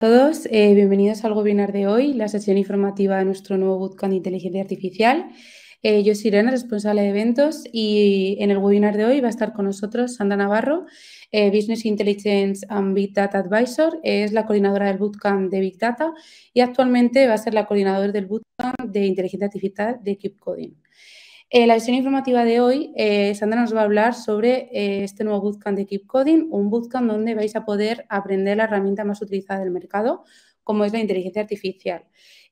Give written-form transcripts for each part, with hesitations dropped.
Todos, bienvenidos al webinar de hoy, la sesión informativa de nuestro nuevo Bootcamp de Inteligencia Artificial. Yo soy Irene, responsable de eventos, y en el webinar de hoy va a estar con nosotros Sandra Navarro, Business Intelligence and Big Data Advisor. Es la coordinadora del Bootcamp de Big Data y actualmente va a ser la coordinadora del Bootcamp de Inteligencia Artificial de KeepCoding. En la sesión informativa de hoy, Sandra nos va a hablar sobre este nuevo bootcamp de KeepCoding, un bootcamp donde vais a poder aprender la herramienta más utilizada del mercado, como es la inteligencia artificial,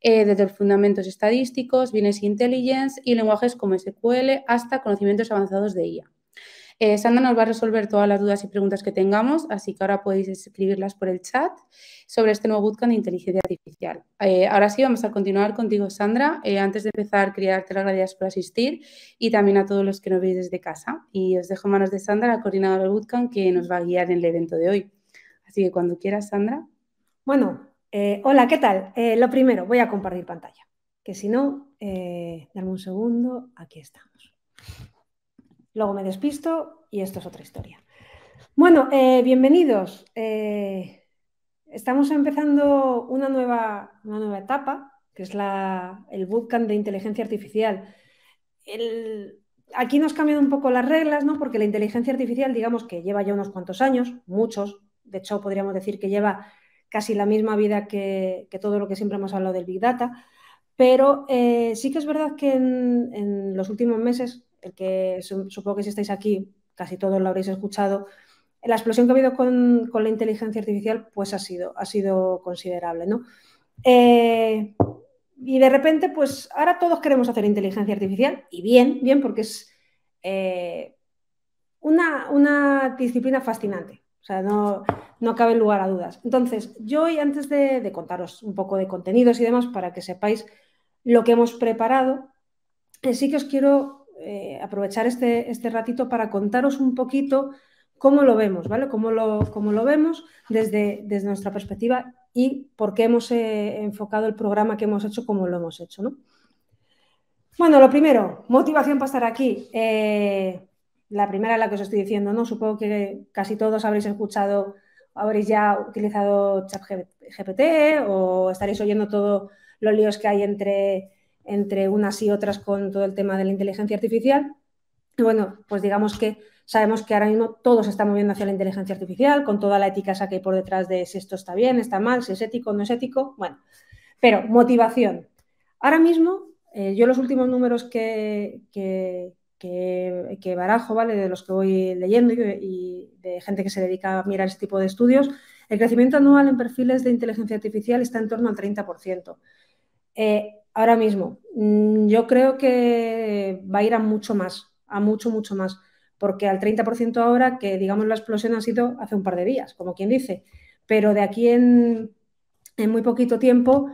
desde los fundamentos estadísticos, business intelligence y lenguajes como SQL hasta conocimientos avanzados de IA. Sandra nos va a resolver todas las dudas y preguntas que tengamos, así que ahora podéis escribirlas por el chat sobre este nuevo bootcamp de inteligencia artificial. Ahora sí, vamos a continuar contigo, Sandra. Antes de empezar, quería darte las gracias por asistir y también a todos los que nos veis desde casa. Y os dejo en manos de Sandra, la coordinadora del bootcamp, que nos va a guiar en el evento de hoy. Así que cuando quieras, Sandra. Bueno, hola, ¿qué tal? Lo primero, voy a compartir pantalla, que si no, dame un segundo, aquí estamos. Luego me despisto y esto es otra historia. Bueno, bienvenidos. Estamos empezando una nueva etapa, que es el bootcamp de inteligencia artificial. Aquí nos cambian un poco las reglas, ¿no? Porque la inteligencia artificial, digamos que lleva ya unos cuantos años, muchos. De hecho, podríamos decir que lleva casi la misma vida que todo lo que siempre hemos hablado del Big Data. Pero sí que es verdad que en los últimos meses, que supongo que si estáis aquí, casi todos lo habréis escuchado, la explosión que ha habido con la inteligencia artificial pues ha sido considerable, ¿no? Y de repente, pues ahora todos queremos hacer inteligencia artificial, y bien, porque es una disciplina fascinante, o sea, no cabe lugar a dudas. Entonces, yo hoy, antes de contaros un poco de contenidos y demás, para que sepáis lo que hemos preparado, sí que os quiero aprovechar este ratito para contaros un poquito cómo lo vemos, ¿vale? Cómo lo vemos desde nuestra perspectiva y por qué hemos enfocado el programa que hemos hecho como lo hemos hecho, ¿no? Bueno, lo primero, motivación para estar aquí. La primera es la que os estoy diciendo, ¿no? Supongo que casi todos habréis escuchado, habréis ya utilizado ChatGPT o estaréis oyendo todos los líos que hay entre unas y otras con todo el tema de la inteligencia artificial. Y bueno, pues digamos que sabemos que ahora mismo todo se está moviendo hacia la inteligencia artificial, con toda la ética esa que hay por detrás de si esto está bien, está mal, si es ético, no es ético. Bueno, pero motivación. Ahora mismo, yo los últimos números que barajo, ¿vale? De los que voy leyendo y de gente que se dedica a mirar este tipo de estudios, el crecimiento anual en perfiles de inteligencia artificial está en torno al 30%. Ahora mismo, yo creo que va a ir a mucho más, a mucho, mucho más, porque al 30% ahora, que digamos la explosión ha sido hace un par de días, como quien dice, pero de aquí en muy poquito tiempo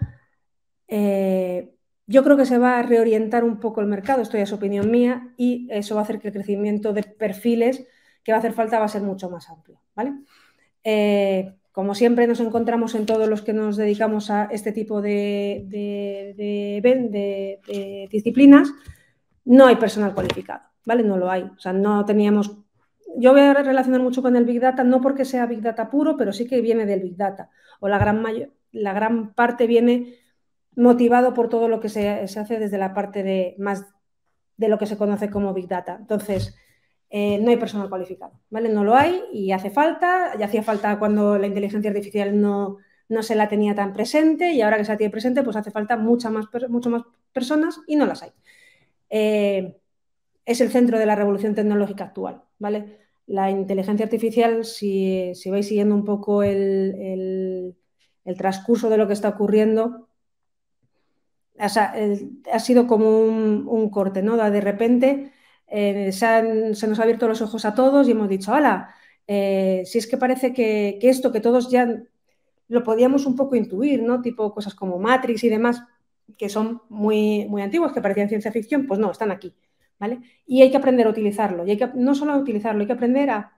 yo creo que se va a reorientar un poco el mercado, esto ya es opinión mía, y eso va a hacer que el crecimiento de perfiles que va a hacer falta va a ser mucho más amplio, ¿vale? Como siempre nos encontramos en todos los que nos dedicamos a este tipo de disciplinas, no hay personal cualificado, ¿vale? No lo hay. O sea, no teníamos... Yo voy a relacionar mucho con el Big Data, no porque sea Big Data puro, pero sí que viene del Big Data. O la gran parte viene motivado por todo lo que se hace desde la parte más de lo que se conoce como Big Data. Entonces... no hay personal cualificado, ¿vale? No lo hay y hace falta, y hacía falta cuando la inteligencia artificial no se la tenía tan presente y ahora que se la tiene presente pues hace falta mucho más personas y no las hay. Es el centro de la revolución tecnológica actual, ¿vale? La inteligencia artificial, si vais siguiendo un poco el transcurso de lo que está ocurriendo, o sea, ha sido como un corte, ¿no? De repente... se nos ha abierto los ojos a todos y hemos dicho, ¡hala! Si es que parece que esto que todos ya lo podíamos un poco intuir, ¿no? Tipo cosas como Matrix y demás, que son muy, muy antiguas, que parecían ciencia ficción, pues no, están aquí, ¿vale? Y hay que aprender a utilizarlo, y hay que, no solo a utilizarlo, hay que aprender a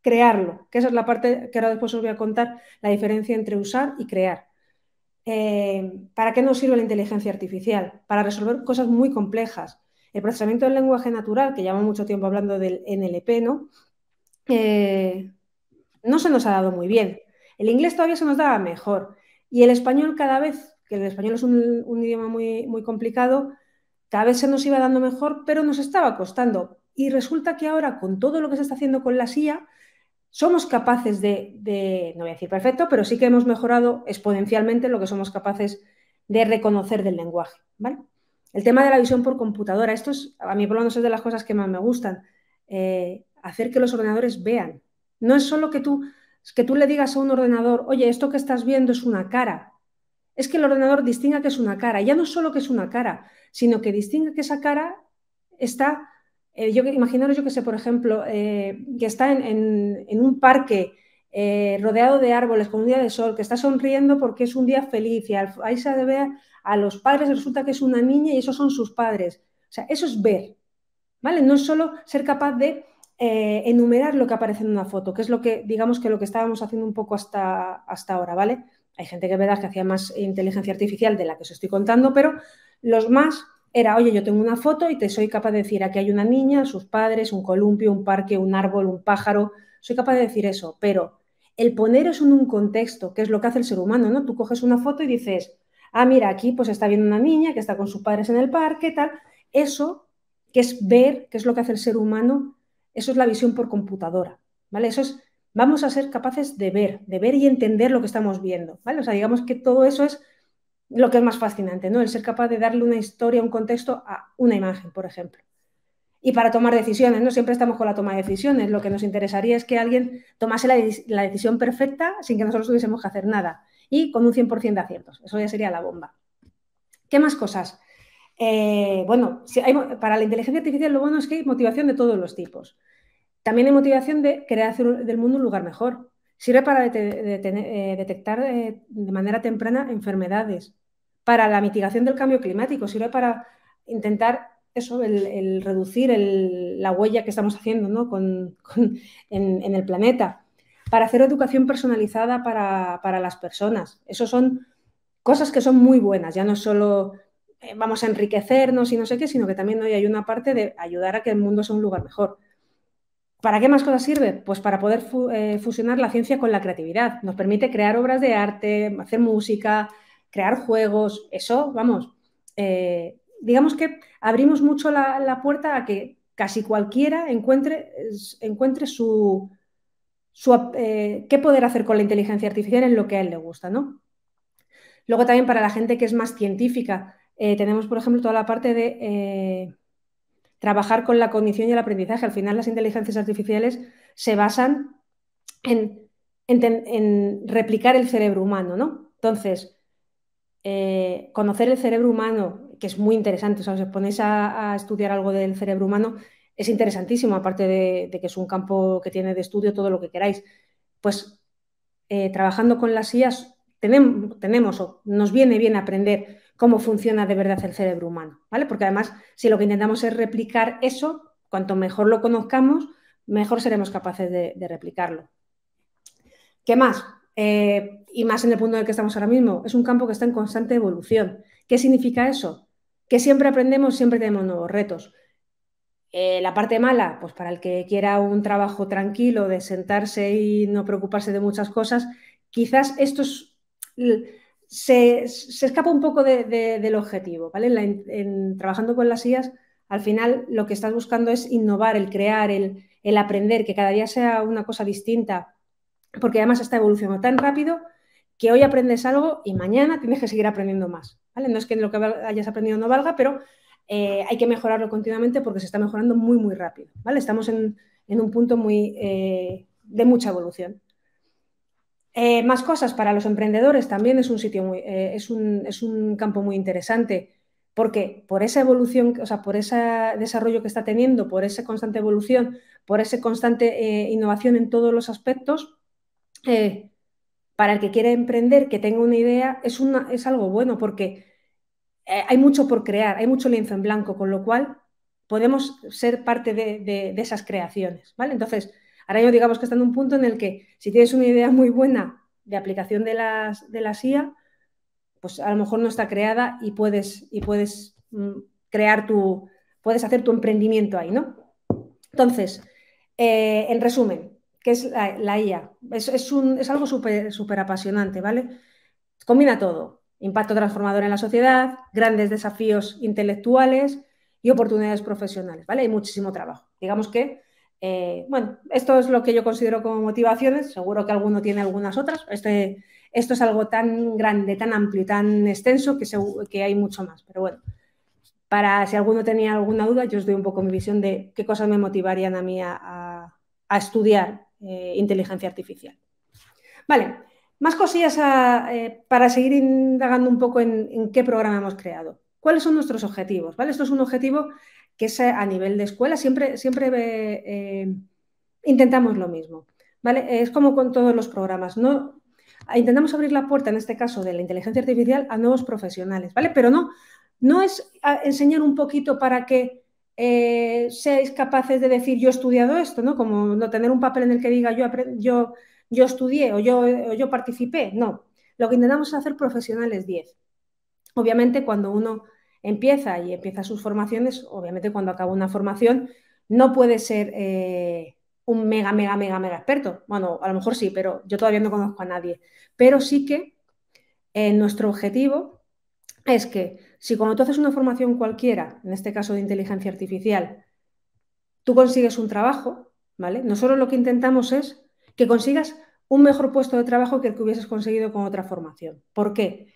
crearlo, que esa es la parte que ahora después os voy a contar, la diferencia entre usar y crear. ¿Para qué nos sirve la inteligencia artificial? Para resolver cosas muy complejas. El procesamiento del lenguaje natural, que llevamos mucho tiempo hablando del NLP, ¿no? No se nos ha dado muy bien. El inglés todavía se nos daba mejor y el español cada vez, que el español es un idioma muy, muy complicado, cada vez se nos iba dando mejor, pero nos estaba costando. Y resulta que ahora, con todo lo que se está haciendo con la IA, somos capaces de, no voy a decir perfecto, pero sí que hemos mejorado exponencialmente lo que somos capaces de reconocer del lenguaje, ¿vale? El tema de la visión por computadora, esto es, a mí por lo menos es de las cosas que más me gustan, hacer que los ordenadores vean. No es solo que tú le digas a un ordenador, oye, esto que estás viendo es una cara. Es que el ordenador distinga que es una cara. Ya no solo que es una cara, sino que distinga que esa cara está... imaginaros, yo que sé, por ejemplo, que está en un parque rodeado de árboles con un día de sol, que está sonriendo porque es un día feliz y ahí se ve a los padres, resulta que es una niña y esos son sus padres. O sea, eso es ver, ¿vale? No es solo ser capaz de enumerar lo que aparece en una foto, que es lo que, digamos, que lo que estábamos haciendo un poco hasta ahora, ¿vale? Hay gente que verás que hacía más inteligencia artificial de la que os estoy contando, pero los más... Era, oye, yo tengo una foto y te soy capaz de decir, aquí hay una niña, sus padres, un columpio, un parque, un árbol, un pájaro. Soy capaz de decir eso, pero el poner eso en un contexto, que es lo que hace el ser humano, ¿no? Tú coges una foto y dices, ah, mira, aquí pues está viendo una niña que está con sus padres en el parque, tal. Eso, que es ver, que es lo que hace el ser humano, eso es la visión por computadora, ¿vale? Eso es, vamos a ser capaces de ver y entender lo que estamos viendo, ¿vale? O sea, digamos que todo eso es lo que es más fascinante, ¿no? El ser capaz de darle una historia, un contexto a una imagen, por ejemplo. Y para tomar decisiones, ¿no? Siempre estamos con la toma de decisiones. Lo que nos interesaría es que alguien tomase la decisión perfecta sin que nosotros tuviésemos que hacer nada y con un 100% de aciertos. Eso ya sería la bomba. ¿Qué más cosas? Bueno, para la inteligencia artificial lo bueno es que hay motivación de todos los tipos. También hay motivación de querer hacer del mundo un lugar mejor. Sirve para detectar de manera temprana enfermedades, para la mitigación del cambio climático, sirve para intentar eso, reducir la huella que estamos haciendo, ¿no? en el planeta, para hacer educación personalizada para las personas. Eso son cosas que son muy buenas, ya no solo vamos a enriquecernos y no sé qué, sino que también hoy hay una parte de ayudar a que el mundo sea un lugar mejor. ¿Para qué más cosas sirve? Pues para poder fusionar la ciencia con la creatividad. Nos permite crear obras de arte, hacer música, crear juegos, eso, vamos, digamos que abrimos mucho la puerta a que casi cualquiera encuentre qué poder hacer con la inteligencia artificial en lo que a él le gusta, ¿no? Luego también para la gente que es más científica, tenemos, por ejemplo, toda la parte de trabajar con la cognición y el aprendizaje. Al final las inteligencias artificiales se basan en replicar el cerebro humano, ¿no? Entonces, conocer el cerebro humano, que es muy interesante, o sea, si os ponéis a estudiar algo del cerebro humano, es interesantísimo, aparte de que es un campo que tiene de estudio todo lo que queráis. Pues trabajando con las IAs nos viene bien aprender cómo funciona de verdad el cerebro humano, ¿vale? Porque además, si lo que intentamos es replicar eso, cuanto mejor lo conozcamos, mejor seremos capaces de replicarlo. ¿Qué más? Y más en el punto en el que estamos ahora mismo, es un campo que está en constante evolución. ¿Qué significa eso? Que siempre aprendemos, siempre tenemos nuevos retos. La parte mala, pues para el que quiera un trabajo tranquilo, de sentarse y no preocuparse de muchas cosas, quizás esto se escapa un poco del objetivo, ¿vale? Trabajando con las IAs, al final lo que estás buscando es innovar, el crear, el aprender, que cada día sea una cosa distinta. Porque además está evolucionando tan rápido que hoy aprendes algo y mañana tienes que seguir aprendiendo más, ¿vale? No es que lo que hayas aprendido no valga, pero hay que mejorarlo continuamente porque se está mejorando muy, muy rápido, ¿vale? Estamos en un punto de mucha evolución. Más cosas para los emprendedores también es un sitio es un campo muy interesante porque por esa evolución, o sea, por ese desarrollo que está teniendo, por esa constante evolución, por esa constante innovación en todos los aspectos. Para el que quiere emprender, que tenga una idea, es algo bueno porque hay mucho por crear, hay mucho lienzo en blanco, con lo cual podemos ser parte de esas creaciones, ¿vale? Entonces, ahora mismo digamos que está en un punto en el que si tienes una idea muy buena de aplicación de las IA, pues a lo mejor no está creada y puedes crear puedes hacer tu emprendimiento ahí, ¿no? Entonces, en resumen, que es la IA. Es algo súper apasionante, ¿vale? Combina todo. Impacto transformador en la sociedad, grandes desafíos intelectuales y oportunidades profesionales, ¿vale? Hay muchísimo trabajo. Digamos que, bueno, esto es lo que yo considero como motivaciones. Seguro que alguno tiene algunas otras. Esto es algo tan grande, tan amplio y tan extenso que hay mucho más. Pero bueno, para si alguno tenía alguna duda, yo os doy un poco mi visión de qué cosas me motivarían a mí a estudiar inteligencia artificial. Vale, más cosillas para seguir indagando un poco en qué programa hemos creado. ¿Cuáles son nuestros objetivos? ¿Vale? Esto es un objetivo que es a nivel de escuela. Siempre intentamos lo mismo, ¿vale? Es como con todos los programas, ¿no? Intentamos abrir la puerta, en este caso, de la inteligencia artificial a nuevos profesionales, ¿vale? Pero no es enseñar un poquito para que seáis capaces de decir yo he estudiado esto, ¿no? Como no tener un papel en el que diga yo estudié o yo participé, no. Lo que intentamos es hacer profesionales 10. Obviamente, cuando uno empieza sus formaciones, obviamente cuando acaba una formación, no puede ser... un mega experto. Bueno, a lo mejor sí, pero yo todavía no conozco a nadie. Pero sí que nuestro objetivo es que si cuando tú haces una formación cualquiera, en este caso de inteligencia artificial, tú consigues un trabajo, ¿vale? Nosotros lo que intentamos es que consigas un mejor puesto de trabajo que el que hubieses conseguido con otra formación. ¿Por qué?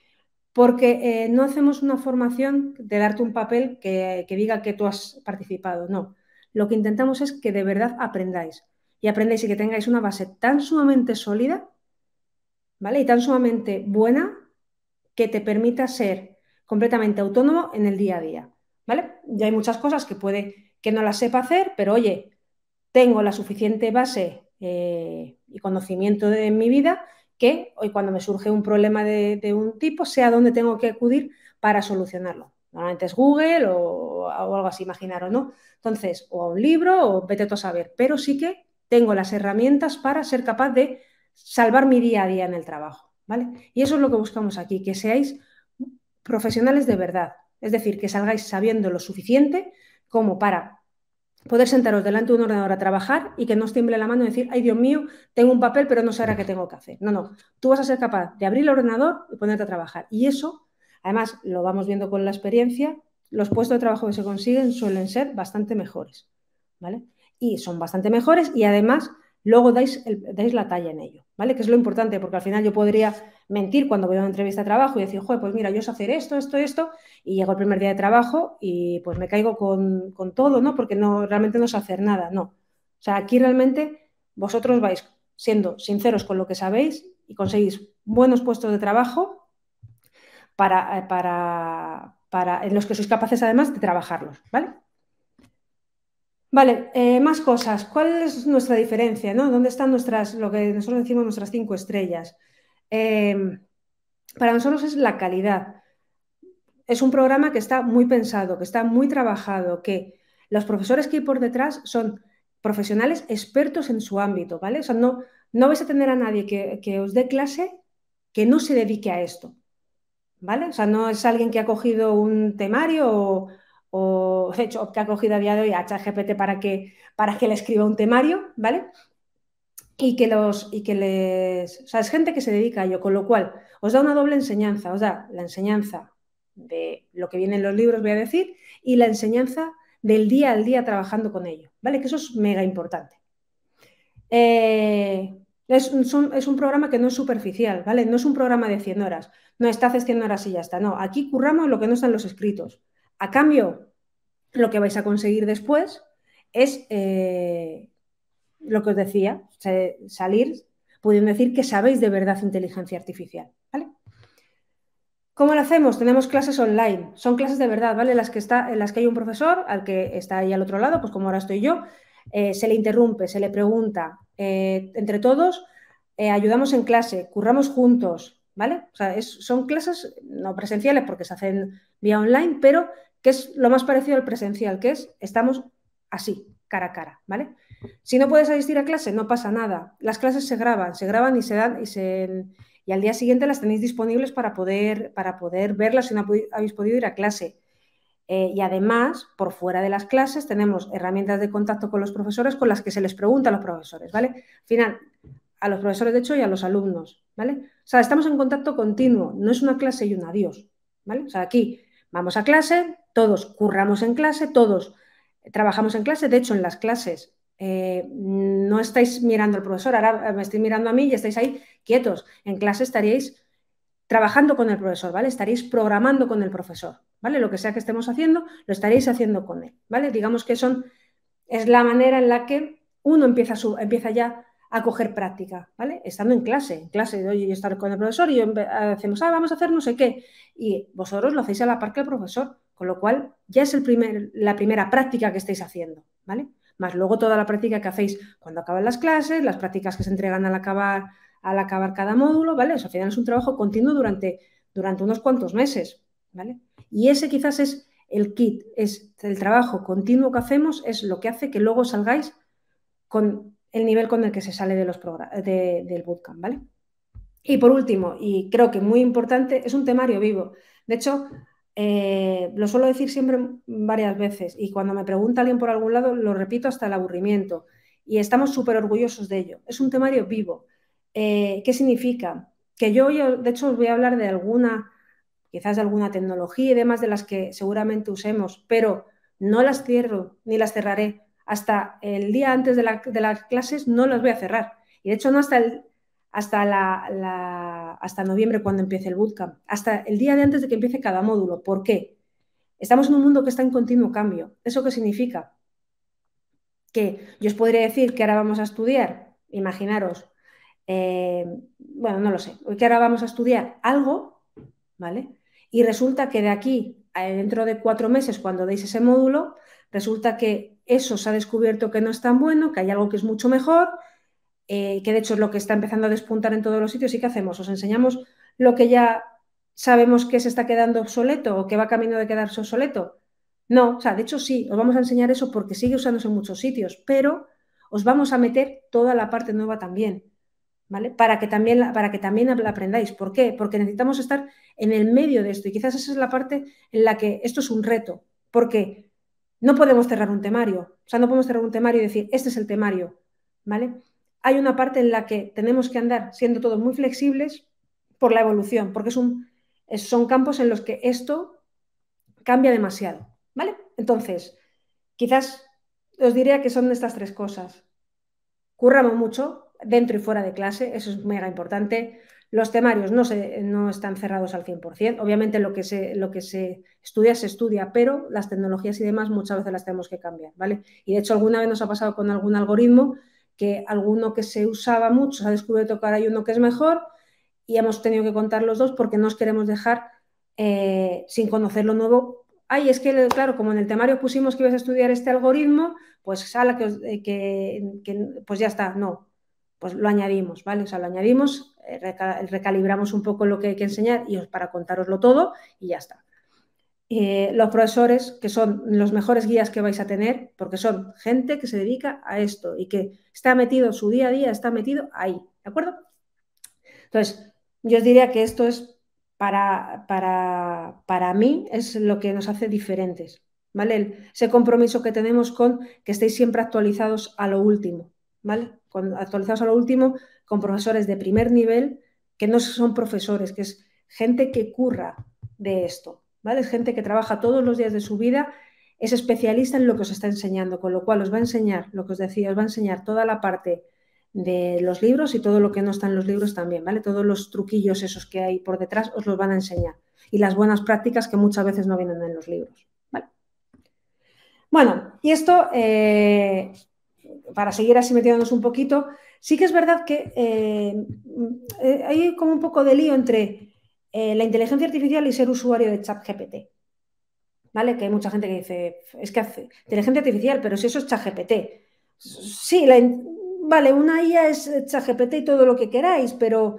Porque no hacemos una formación de darte un papel que diga que tú has participado, no. Lo que intentamos es que de verdad aprendáis y que tengáis una base tan sumamente sólida, ¿vale? Y tan sumamente buena que te permita ser completamente autónomo en el día a día, ¿vale? Ya hay muchas cosas que no las sepa hacer, pero oye, tengo la suficiente base y conocimiento en mi vida que hoy cuando me surge un problema de un tipo, sé a dónde tengo que acudir para solucionarlo. Normalmente es Google o algo así, imaginaros, ¿no? Entonces, o a un libro o vete tú a saber. Pero sí que tengo las herramientas para ser capaz de salvar mi día a día en el trabajo, ¿vale? Y eso es lo que buscamos aquí, que seáis profesionales de verdad. Es decir, que salgáis sabiendo lo suficiente como para poder sentaros delante de un ordenador a trabajar y que no os tiemble la mano y decir, ay, Dios mío, tengo un papel, pero no sé ahora qué tengo que hacer. No, no. Tú vas a ser capaz de abrir el ordenador y ponerte a trabajar. Y eso... Además, lo vamos viendo con la experiencia, los puestos de trabajo que se consiguen suelen ser bastante mejores, ¿vale? Y son bastante mejores y además luego dais la talla en ello, ¿vale? Que es lo importante porque al final yo podría mentir cuando voy a una entrevista de trabajo y decir, joder, pues mira, yo sé hacer esto y llego el primer día de trabajo y pues me caigo con todo, ¿no? Porque realmente no sé hacer nada, no. O sea, aquí realmente vosotros vais siendo sinceros con lo que sabéis y conseguís buenos puestos de trabajo en los que sois capaces además de trabajarlos, ¿vale? Vale, más cosas. ¿Cuál es nuestra diferencia, no? ¿Dónde están lo que nosotros decimos nuestras 5 estrellas? Para nosotros es la calidad. Es un programa que está muy pensado, que está muy trabajado, que los profesores que hay por detrás son profesionales expertos en su ámbito, ¿vale? O sea, no vais a tener a nadie que os dé clase que no se dedique a esto. ¿Vale? O sea, no es alguien que ha cogido un temario o de hecho, que ha cogido a día de hoy a ChatGPT para que le escriba un temario, ¿vale? O sea, es gente que se dedica a ello, con lo cual os da una doble enseñanza, os da la enseñanza de lo que viene en los libros, voy a decir, y la enseñanza del día al día trabajando con ello, ¿vale? Que eso es mega importante. Es un programa que no es superficial, ¿vale? No es un programa de 100 horas. No, haces 100 horas y ya está. No, aquí curramos lo que no están los escritos. A cambio, lo que vais a conseguir después es lo que os decía, salir pudiendo decir que sabéis de verdad inteligencia artificial, ¿vale? ¿Cómo lo hacemos? Tenemos clases online. Son clases de verdad, ¿vale? En las que hay un profesor al que está ahí al otro lado, pues como ahora estoy yo, se le interrumpe, se le pregunta. Entre todos ayudamos en clase, curramos juntos, ¿vale? O sea, son clases no presenciales porque se hacen vía online, pero que es lo más parecido al presencial, que es estamos así, cara a cara, ¿vale? Si no puedes asistir a clase, no pasa nada. Las clases se graban y se dan y al día siguiente las tenéis disponibles para poder verlas si no habéis podido ir a clase. Y además, por fuera de las clases, tenemos herramientas de contacto con los profesores con las que se les pregunta a los profesores, ¿vale? Al final, a los profesores, de hecho, y a los alumnos, ¿vale? O sea, estamos en contacto continuo, no es una clase y un adiós, ¿vale? O sea, aquí vamos a clase, todos curramos en clase, todos trabajamos en clase. De hecho, en las clases no estáis mirando al profesor, ahora me estáis mirando a mí y estáis ahí quietos. En clase estaríais trabajando con el profesor, ¿vale? Estaréis programando con el profesor, ¿vale? Lo que sea que estemos haciendo, lo estaréis haciendo con él, ¿vale? Digamos que es la manera en la que uno empieza ya a coger práctica, ¿vale? Estando en clase. En clase yo estar con el profesor y hacemos, vamos a hacer no sé qué. Y vosotros lo hacéis a la par que el profesor, con lo cual ya es la primera práctica que estáis haciendo, ¿vale? Más luego toda la práctica que hacéis cuando acaban las clases, las prácticas que se entregan al acabar cada módulo, ¿vale? Eso al final es un trabajo continuo durante unos cuantos meses, ¿vale? Y ese quizás es el kit, es el trabajo continuo que hacemos, es lo que hace que luego salgáis con el nivel con el que se sale de del bootcamp, ¿vale? Y por último, y creo que muy importante, es un temario vivo. De hecho, lo suelo decir siempre varias veces y cuando me pregunta alguien por algún lado lo repito hasta el aburrimiento y estamos súper orgullosos de ello. Es un temario vivo. ¿Qué significa? Que yo, de hecho, os voy a hablar de alguna, quizás de alguna tecnología y demás de las que seguramente usemos, pero no las cierro ni las cerraré. Hasta el día antes de las clases no las voy a cerrar. Y de hecho no hasta noviembre cuando empiece el bootcamp, hasta el día de antes de que empiece cada módulo. ¿Por qué? Estamos en un mundo que está en continuo cambio. ¿Eso qué significa? Que yo os podría decir que ahora vamos a estudiar, imaginaros, bueno, no lo sé, que ahora vamos a estudiar algo, ¿vale? Y resulta que de aquí, dentro de 4 meses, cuando deis ese módulo, resulta que eso se ha descubierto que no es tan bueno, que hay algo que es mucho mejor, que de hecho es lo que está empezando a despuntar en todos los sitios. ¿Y qué hacemos? ¿Os enseñamos lo que ya sabemos que se está quedando obsoleto o que va camino de quedarse obsoleto? No, o sea, de hecho sí, os vamos a enseñar eso porque sigue usándose en muchos sitios, pero os vamos a meter toda la parte nueva también, ¿vale? Para que también la aprendáis. ¿Por qué? Porque necesitamos estar en el medio de esto y quizás esa es la parte en la que esto es un reto, porque no podemos cerrar un temario, o sea, no podemos cerrar un temario y decir, este es el temario, ¿vale? Hay una parte en la que tenemos que andar siendo todos muy flexibles por la evolución, porque son campos en los que esto cambia demasiado, ¿vale? Entonces, quizás os diría que son estas 3 cosas. Curramos mucho dentro y fuera de clase, eso es mega importante. Los temarios no están cerrados al 100%. Obviamente lo que se estudia, se estudia, pero las tecnologías y demás muchas veces las tenemos que cambiar, ¿vale? Y de hecho alguna vez nos ha pasado con algún algoritmo que alguno que se usaba mucho se ha descubierto que ahora hay uno que es mejor y hemos tenido que contar los dos porque no os queremos dejar sin conocer lo nuevo. Ay, es que, claro, como en el temario pusimos que ibas a estudiar este algoritmo, pues ala, pues ya está, no. Pues lo añadimos, ¿vale? O sea, lo añadimos, recalibramos un poco lo que hay que enseñar y para contároslo todo y ya está. Los profesores, que son los mejores guías que vais a tener, porque son gente que se dedica a esto y que está metido, su día a día está metido ahí, ¿de acuerdo? Entonces, yo os diría que esto es, para mí, es lo que nos hace diferentes, ¿vale? Ese compromiso que tenemos con que estéis siempre actualizados a lo último, ¿vale? Actualizados a lo último con profesores de primer nivel que no son profesores, que es gente que curra de esto, ¿vale? Es gente que trabaja todos los días de su vida, es especialista en lo que os está enseñando, con lo cual os va a enseñar, lo que os decía, os va a enseñar toda la parte de los libros y todo lo que no está en los libros también, ¿vale? Todos los truquillos esos que hay por detrás os los van a enseñar y las buenas prácticas que muchas veces no vienen en los libros, ¿vale? Bueno, y esto... para seguir así metiéndonos un poquito, sí que es verdad que hay como un poco de lío entre la inteligencia artificial y ser usuario de ChatGPT, ¿vale? Que hay mucha gente que dice, es que hace inteligencia artificial, pero si eso es ChatGPT. Sí, vale, una IA es ChatGPT y todo lo que queráis, pero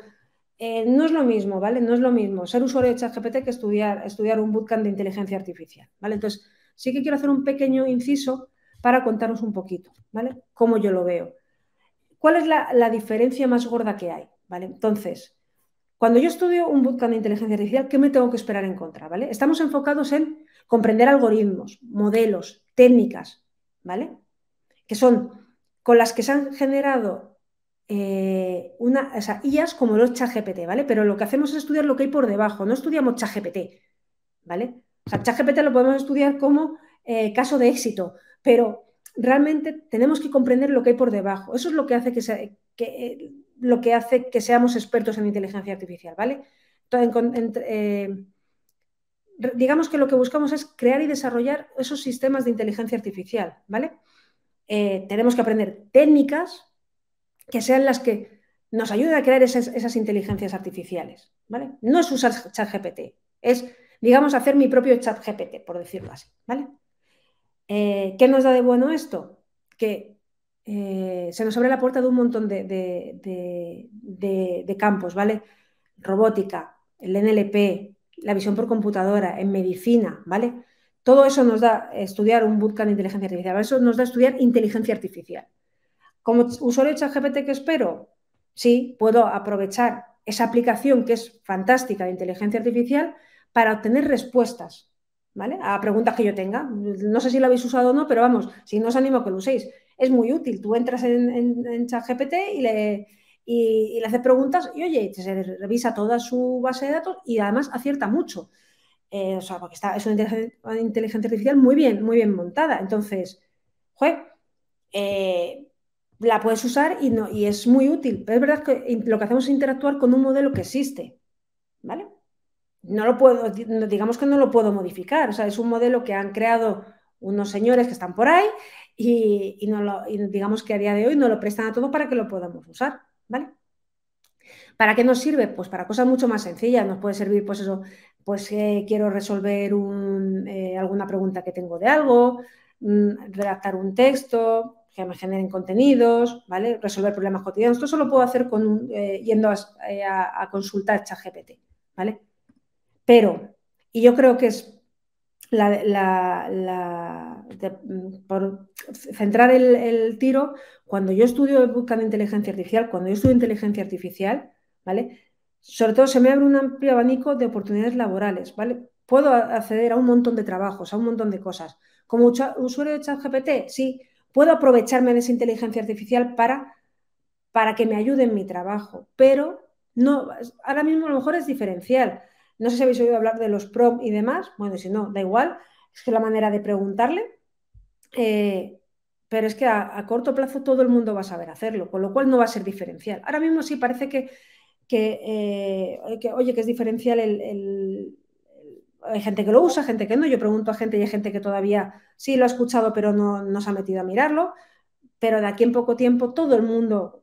no es lo mismo, ¿vale? No es lo mismo ser usuario de ChatGPT que estudiar un bootcamp de inteligencia artificial, ¿vale? Entonces, sí que quiero hacer un pequeño inciso para contaros un poquito, ¿vale? Cómo yo lo veo. ¿Cuál es la diferencia más gorda que hay? ¿Vale? Entonces, cuando yo estudio un bootcamp de inteligencia artificial, ¿qué me tengo que esperar en contra? ¿Vale? Estamos enfocados en comprender algoritmos, modelos, técnicas, ¿vale? Que son con las que se han generado IAs como los ChatGPT, ¿vale? Pero lo que hacemos es estudiar lo que hay por debajo, no estudiamos ChatGPT, ¿vale? O sea, ChatGPT lo podemos estudiar como caso de éxito, pero realmente tenemos que comprender lo que hay por debajo. Eso es lo que hace que, lo que hace que seamos expertos en inteligencia artificial, ¿vale? Entonces, digamos que lo que buscamos es crear y desarrollar esos sistemas de inteligencia artificial, ¿vale? Tenemos que aprender técnicas que sean las que nos ayuden a crear esas inteligencias artificiales, ¿vale? No es usar ChatGPT, es, digamos, hacer mi propio ChatGPT, por decirlo así, ¿vale? ¿Qué nos da de bueno esto? Que se nos abre la puerta de un montón de campos, ¿vale? Robótica, el NLP, la visión por computadora, en medicina, ¿vale? Todo eso nos da estudiar un bootcamp de inteligencia artificial, eso nos da estudiar inteligencia artificial. Como usuario de ChatGPT, ¿qué espero? Sí, puedo aprovechar esa aplicación que es fantástica de inteligencia artificial para obtener respuestas, ¿vale? A preguntas que yo tenga. No sé si lo habéis usado o no, pero vamos, si no os animo a que lo uséis. Es muy útil. Tú entras en ChatGPT y le haces preguntas y, oye, se revisa toda su base de datos y además acierta mucho. O sea, porque es una inteligencia artificial muy bien montada. Entonces, la puedes usar y es muy útil. Pero es verdad que lo que hacemos es interactuar con un modelo que existe, ¿vale? No lo puedo, digamos que no lo puedo modificar, o sea, es un modelo que han creado unos señores que están por ahí y digamos que a día de hoy no lo prestan a todos para que lo podamos usar, ¿vale? ¿Para qué nos sirve? Pues para cosas mucho más sencillas, nos puede servir pues eso, pues quiero resolver alguna pregunta que tengo de algo, redactar un texto, que me generen contenidos, ¿vale? Resolver problemas cotidianos, esto solo puedo hacer con, yendo a consultar ChatGPT, ¿vale? Pero, y yo creo que es por centrar el tiro, cuando yo estudio el bootcamp de inteligencia artificial, ¿vale? Sobre todo se me abre un amplio abanico de oportunidades laborales, ¿vale? Puedo acceder a un montón de trabajos, a un montón de cosas. Como usuario de ChatGPT, sí, puedo aprovecharme de esa inteligencia artificial para que me ayude en mi trabajo, pero no, ahora mismo a lo mejor es diferencial. No sé si habéis oído hablar de los prompts y demás. Bueno, si no, da igual. Es que la manera de preguntarle. Pero es que a corto plazo todo el mundo va a saber hacerlo, con lo cual no va a ser diferencial. Ahora mismo sí parece que es diferencial. Hay gente que lo usa, gente que no. Yo pregunto a gente y hay gente que todavía sí lo ha escuchado, pero no se ha metido a mirarlo. Pero de aquí en poco tiempo todo el mundo,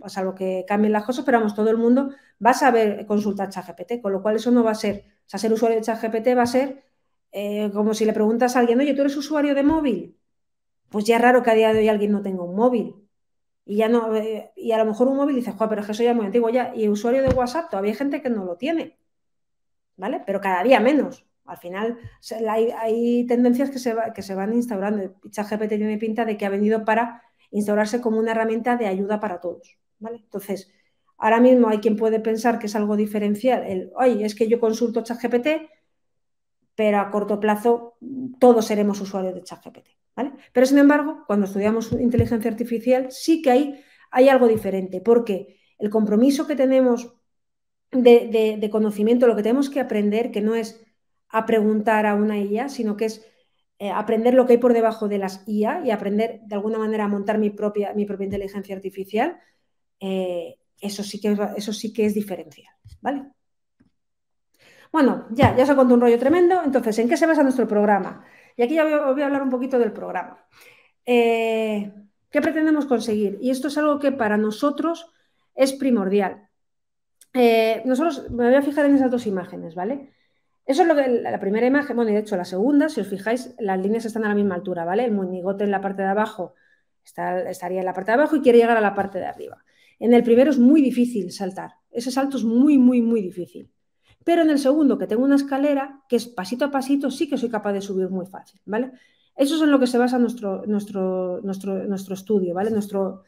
a salvo que cambien las cosas, pero vamos, todo el mundo va a saber consultar ChatGPT, con lo cual eso no va a ser, o sea, ser usuario de ChatGPT va a ser como si le preguntas a alguien, oye, ¿tú eres usuario de móvil? Pues ya es raro que a día de hoy alguien no tenga un móvil. Y ya no, y a lo mejor un móvil dices, joder, pero es que eso ya es muy antiguo ya, y usuario de WhatsApp todavía hay gente que no lo tiene, ¿vale? Pero cada día menos. Al final hay tendencias que se van instaurando. ChatGPT tiene pinta de que ha venido para instaurarse como una herramienta de ayuda para todos, ¿vale? Entonces, ahora mismo hay quien puede pensar que es algo diferencial. Oye, es que yo consulto ChatGPT, pero a corto plazo todos seremos usuarios de ChatGPT, ¿vale? Pero, sin embargo, cuando estudiamos inteligencia artificial sí que hay algo diferente, porque el compromiso que tenemos de conocimiento, lo que tenemos que aprender, que no es a preguntar a una IA, sino que es aprender lo que hay por debajo de las IA y aprender de alguna manera a montar mi propia inteligencia artificial, eso sí que es diferencial, ¿vale? Bueno, ya os he contado un rollo tremendo. Entonces, ¿en qué se basa nuestro programa? Y aquí ya os voy a hablar un poquito del programa. ¿Qué pretendemos conseguir? Y esto es algo que para nosotros es primordial. Nosotros, me voy a fijar en esas dos imágenes, ¿vale? Eso es lo que la primera imagen, bueno, y de hecho la segunda, si os fijáis, las líneas están a la misma altura, ¿vale? El monigote en la parte de abajo estaría en la parte de abajo y quiere llegar a la parte de arriba. En el primero es muy difícil saltar, ese salto es muy, muy, muy difícil. Pero en el segundo, que tengo una escalera, que es pasito a pasito, sí que soy capaz de subir muy fácil, ¿vale? Eso es en lo que se basa nuestro estudio, ¿vale? Nuestro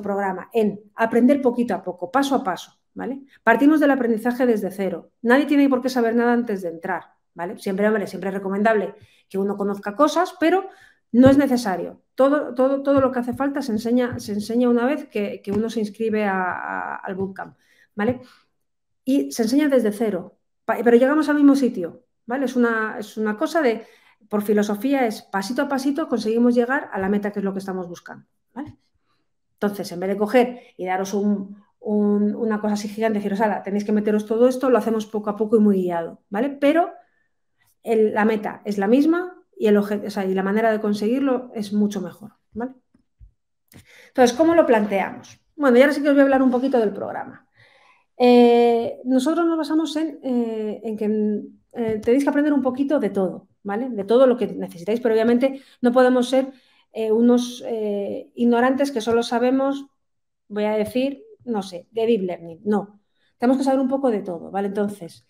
programa, en aprender poquito a poco, paso a paso, ¿vale? Partimos del aprendizaje desde cero. Nadie tiene por qué saber nada antes de entrar, ¿vale? Siempre, hombre, siempre es recomendable que uno conozca cosas, pero no es necesario. Todo lo que hace falta se enseña una vez que uno se inscribe al bootcamp, ¿vale? Y se enseña desde cero, pero llegamos al mismo sitio, ¿vale? Es una cosa de, por filosofía, es pasito a pasito conseguimos llegar a la meta, que es lo que estamos buscando, ¿vale? Entonces, en vez de coger y daros una cosa así gigante, deciros, ala, tenéis que meteros todo esto, lo hacemos poco a poco y muy guiado, ¿vale? Pero la meta es la misma y, y la manera de conseguirlo es mucho mejor, ¿vale? Entonces, ¿cómo lo planteamos? Bueno, y ahora sí que os voy a hablar un poquito del programa. Nosotros nos basamos en que tenéis que aprender un poquito de todo, ¿vale? De todo lo que necesitáis, pero obviamente no podemos ser unos ignorantes que solo sabemos, voy a decir, no sé, de Deep Learning. No, tenemos que saber un poco de todo, ¿vale? Entonces,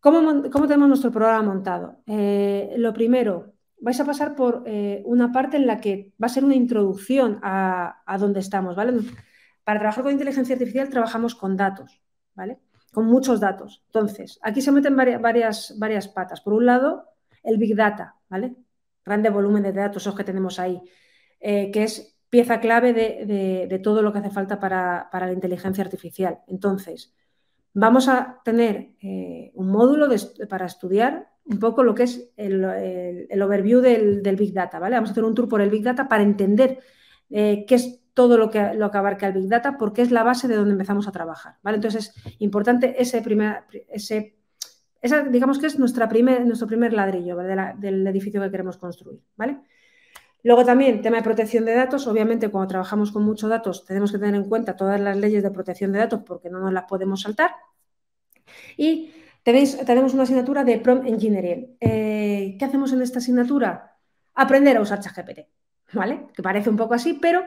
¿cómo tenemos nuestro programa montado? Lo primero, vais a pasar por una parte en la que va a ser una introducción a dónde estamos, ¿vale? Para trabajar con inteligencia artificial trabajamos con datos, ¿vale? Con muchos datos. Entonces, aquí se meten varias patas. Por un lado, el Big Data, ¿vale? Grande volumen de datos, esos que tenemos ahí, que es pieza clave de todo lo que hace falta para la inteligencia artificial. Entonces, vamos a tener un módulo para estudiar un poco lo que es el overview del Big Data, ¿vale? Vamos a hacer un tour por el Big Data para entender qué es todo lo que abarca el Big Data, porque es la base de donde empezamos a trabajar, ¿vale? Entonces, es importante esa, digamos que es nuestro primer ladrillo, ¿vale? del edificio que queremos construir, ¿vale? Luego también, tema de protección de datos. Obviamente, cuando trabajamos con muchos datos, tenemos que tener en cuenta todas las leyes de protección de datos porque no nos las podemos saltar. Y tenemos una asignatura de Prompt Engineering. ¿Qué hacemos en esta asignatura? Aprender a usar ChatGPT, ¿vale? Que parece un poco así, pero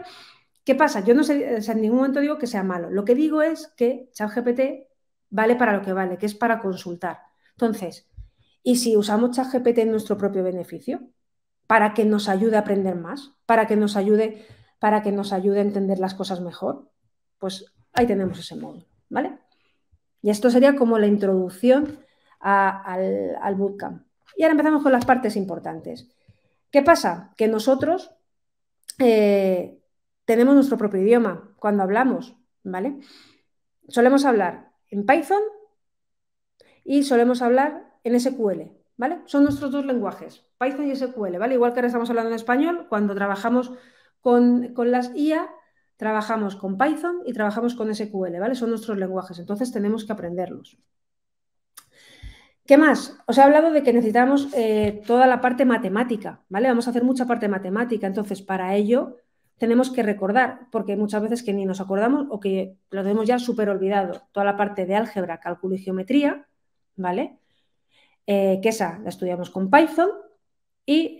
¿qué pasa? Yo no sé, o sea, en ningún momento digo que sea malo. Lo que digo es que ChatGPT vale para lo que vale, que es para consultar. Entonces, ¿y si usamos ChatGPT en nuestro propio beneficio? Para que nos ayude a aprender más, para que nos ayude a entender las cosas mejor, pues ahí tenemos ese módulo, ¿vale? Y esto sería como la introducción al bootcamp. Y ahora empezamos con las partes importantes. ¿Qué pasa? Que nosotros tenemos nuestro propio idioma cuando hablamos, ¿vale? Solemos hablar en Python y solemos hablar en SQL, ¿vale? Son nuestros dos lenguajes, Python y SQL, ¿vale? Igual que ahora estamos hablando en español, cuando trabajamos con las IA, trabajamos con Python y trabajamos con SQL, ¿vale? Son nuestros lenguajes, entonces tenemos que aprenderlos. ¿Qué más? Os he hablado de que necesitamos toda la parte matemática, ¿vale? Vamos a hacer mucha parte matemática, entonces para ello tenemos que recordar, porque muchas veces que ni nos acordamos o que lo tenemos ya súper olvidado, toda la parte de álgebra, cálculo y geometría, ¿vale? Que esa la estudiamos con Python y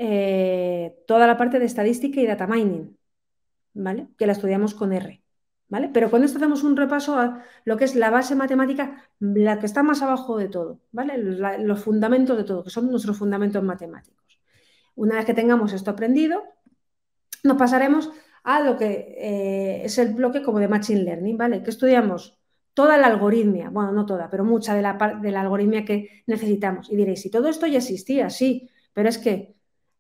toda la parte de estadística y data mining, ¿vale? Que la estudiamos con R, ¿vale? Pero con esto hacemos un repaso a lo que es la base matemática, la que está más abajo de todo, ¿vale? Los fundamentos de todo, que son nuestros fundamentos matemáticos. Una vez que tengamos esto aprendido, nos pasaremos a lo que es el bloque como de Machine Learning, ¿vale? Que estudiamos toda la algoritmia, bueno, no toda, pero mucha de la algoritmia que necesitamos. Y diréis, si todo esto ya existía, sí, pero es que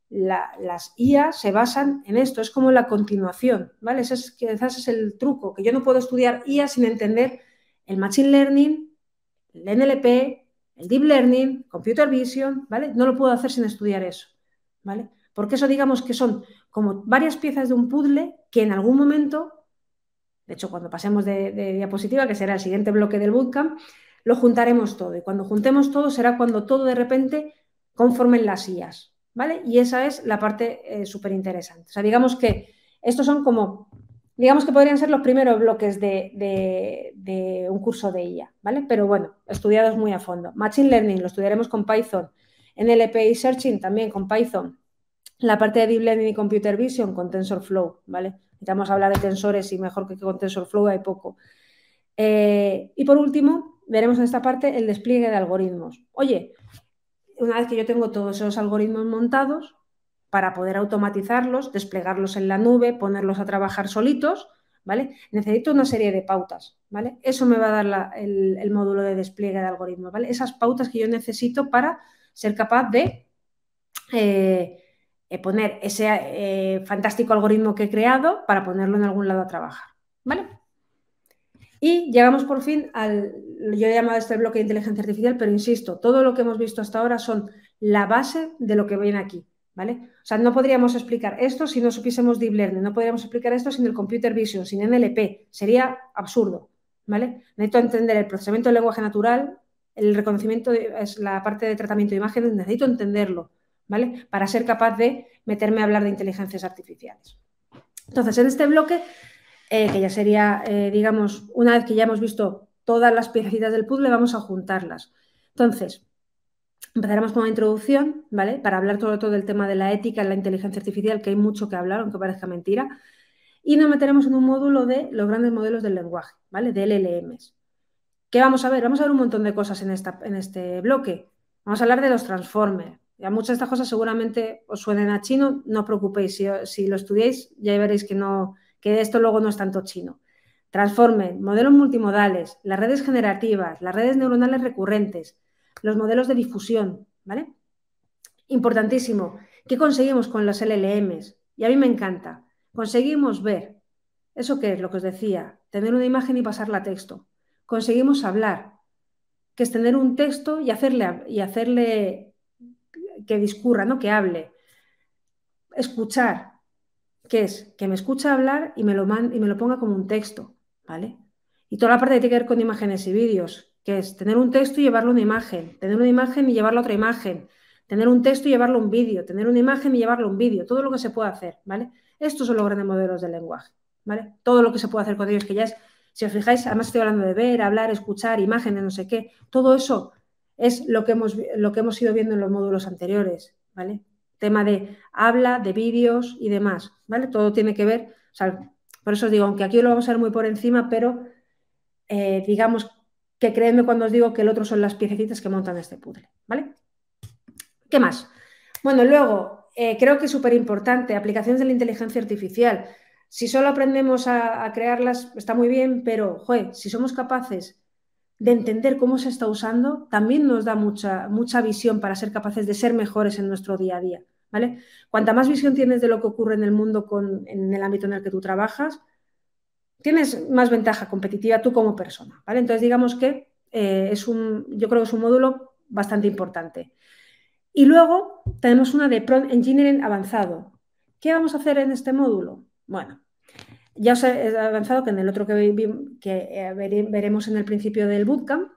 las IA se basan en esto, es como la continuación, ¿vale? Quizás es el truco, que yo no puedo estudiar IA sin entender el Machine Learning, el NLP, el Deep Learning, Computer Vision, ¿vale? No lo puedo hacer sin estudiar eso, ¿vale? Porque eso, digamos que son como varias piezas de un puzzle que en algún momento... De hecho, cuando pasemos de diapositiva, que será el siguiente bloque del bootcamp, lo juntaremos todo. Y cuando juntemos todo, será cuando todo de repente conformen las IAs, ¿vale? Y esa es la parte súper interesante. O sea, digamos que estos son como, digamos que podrían ser los primeros bloques de un curso de IA, ¿vale? Pero bueno, estudiados muy a fondo. Machine Learning lo estudiaremos con Python. NLP y Searching también con Python. La parte de Deep Learning y Computer Vision con TensorFlow, ¿vale? Necesitamos hablar de tensores y mejor que con TensorFlow hay poco. Y por último, veremos en esta parte el despliegue de algoritmos. Oye, una vez que yo tengo todos esos algoritmos montados, para poder automatizarlos, desplegarlos en la nube, ponerlos a trabajar solitos, ¿vale? Necesito una serie de pautas, ¿vale? Eso me va a dar el módulo de despliegue de algoritmos, ¿vale? Esas pautas que yo necesito para ser capaz de poner ese fantástico algoritmo que he creado para ponerlo en algún lado a trabajar, ¿vale? Y llegamos por fin al, yo he llamado este bloque de inteligencia artificial, pero insisto, todo lo que hemos visto hasta ahora son la base de lo que viene aquí, ¿vale? O sea, no podríamos explicar esto si no supiésemos Deep Learning, no podríamos explicar esto sin el Computer Vision, sin NLP, sería absurdo, ¿vale? Necesito entender el procesamiento del lenguaje natural, el reconocimiento, es la parte de tratamiento de imágenes, necesito entenderlo, ¿vale? Para ser capaz de meterme a hablar de inteligencias artificiales. Entonces, en este bloque, que ya sería, digamos, una vez que ya hemos visto todas las piecitas del puzzle, vamos a juntarlas. Entonces, empezaremos con una introducción, ¿vale? Para hablar sobre todo del tema de la ética en la inteligencia artificial, que hay mucho que hablar, aunque parezca mentira. Y nos meteremos en un módulo de los grandes modelos del lenguaje, ¿vale? De LLMs. ¿Qué vamos a ver? Vamos a ver un montón de cosas en este bloque. Vamos a hablar de los Transformers. Ya muchas de estas cosas seguramente os suenen a chino, no os preocupéis. Si lo estudiáis, ya veréis que no... que esto luego no es tanto chino. Transformer, modelos multimodales, las redes generativas, las redes neuronales recurrentes, los modelos de difusión, ¿vale? Importantísimo, ¿qué conseguimos con los LLMs? Y a mí me encanta, conseguimos ver, ¿eso qué es lo que os decía? Tener una imagen y pasarla a texto. Conseguimos hablar, que es tener un texto y hacerle que discurra, ¿no? Que hable. Escuchar, que es que me escucha hablar y me lo ponga como un texto, ¿vale? Y toda la parte que tiene que ver con imágenes y vídeos, que es tener un texto y llevarlo a una imagen, tener una imagen y llevarlo a otra imagen, tener un texto y llevarlo a un vídeo, tener una imagen y llevarlo a un vídeo, todo lo que se puede hacer, ¿vale? Estos son los grandes modelos del lenguaje, ¿vale? Todo lo que se puede hacer con ellos, que ya es, si os fijáis, además estoy hablando de ver, hablar, escuchar, imágenes, no sé qué, todo eso es lo que hemos ido viendo en los módulos anteriores, ¿vale? Tema de habla, de vídeos y demás, ¿vale? Todo tiene que ver, o sea, por eso os digo, aunque aquí lo vamos a ver muy por encima, pero digamos que creedme cuando os digo que el otro son las piececitas que montan este puzzle, ¿vale? ¿Qué más? Bueno, luego, creo que es súper importante, aplicaciones de la inteligencia artificial. Si solo aprendemos a crearlas, está muy bien, pero, joder, si somos capaces de entender cómo se está usando, también nos da mucha visión para ser capaces de ser mejores en nuestro día a día, ¿vale? Cuanta más visión tienes de lo que ocurre en el mundo en el ámbito en el que tú trabajas, tienes más ventaja competitiva tú como persona, ¿vale? Entonces, digamos que yo creo que es un módulo bastante importante. Y luego tenemos una de Prompt Engineering avanzado. ¿Qué vamos a hacer en este módulo? Bueno, ya os he avanzado que en el otro que veremos en el principio del bootcamp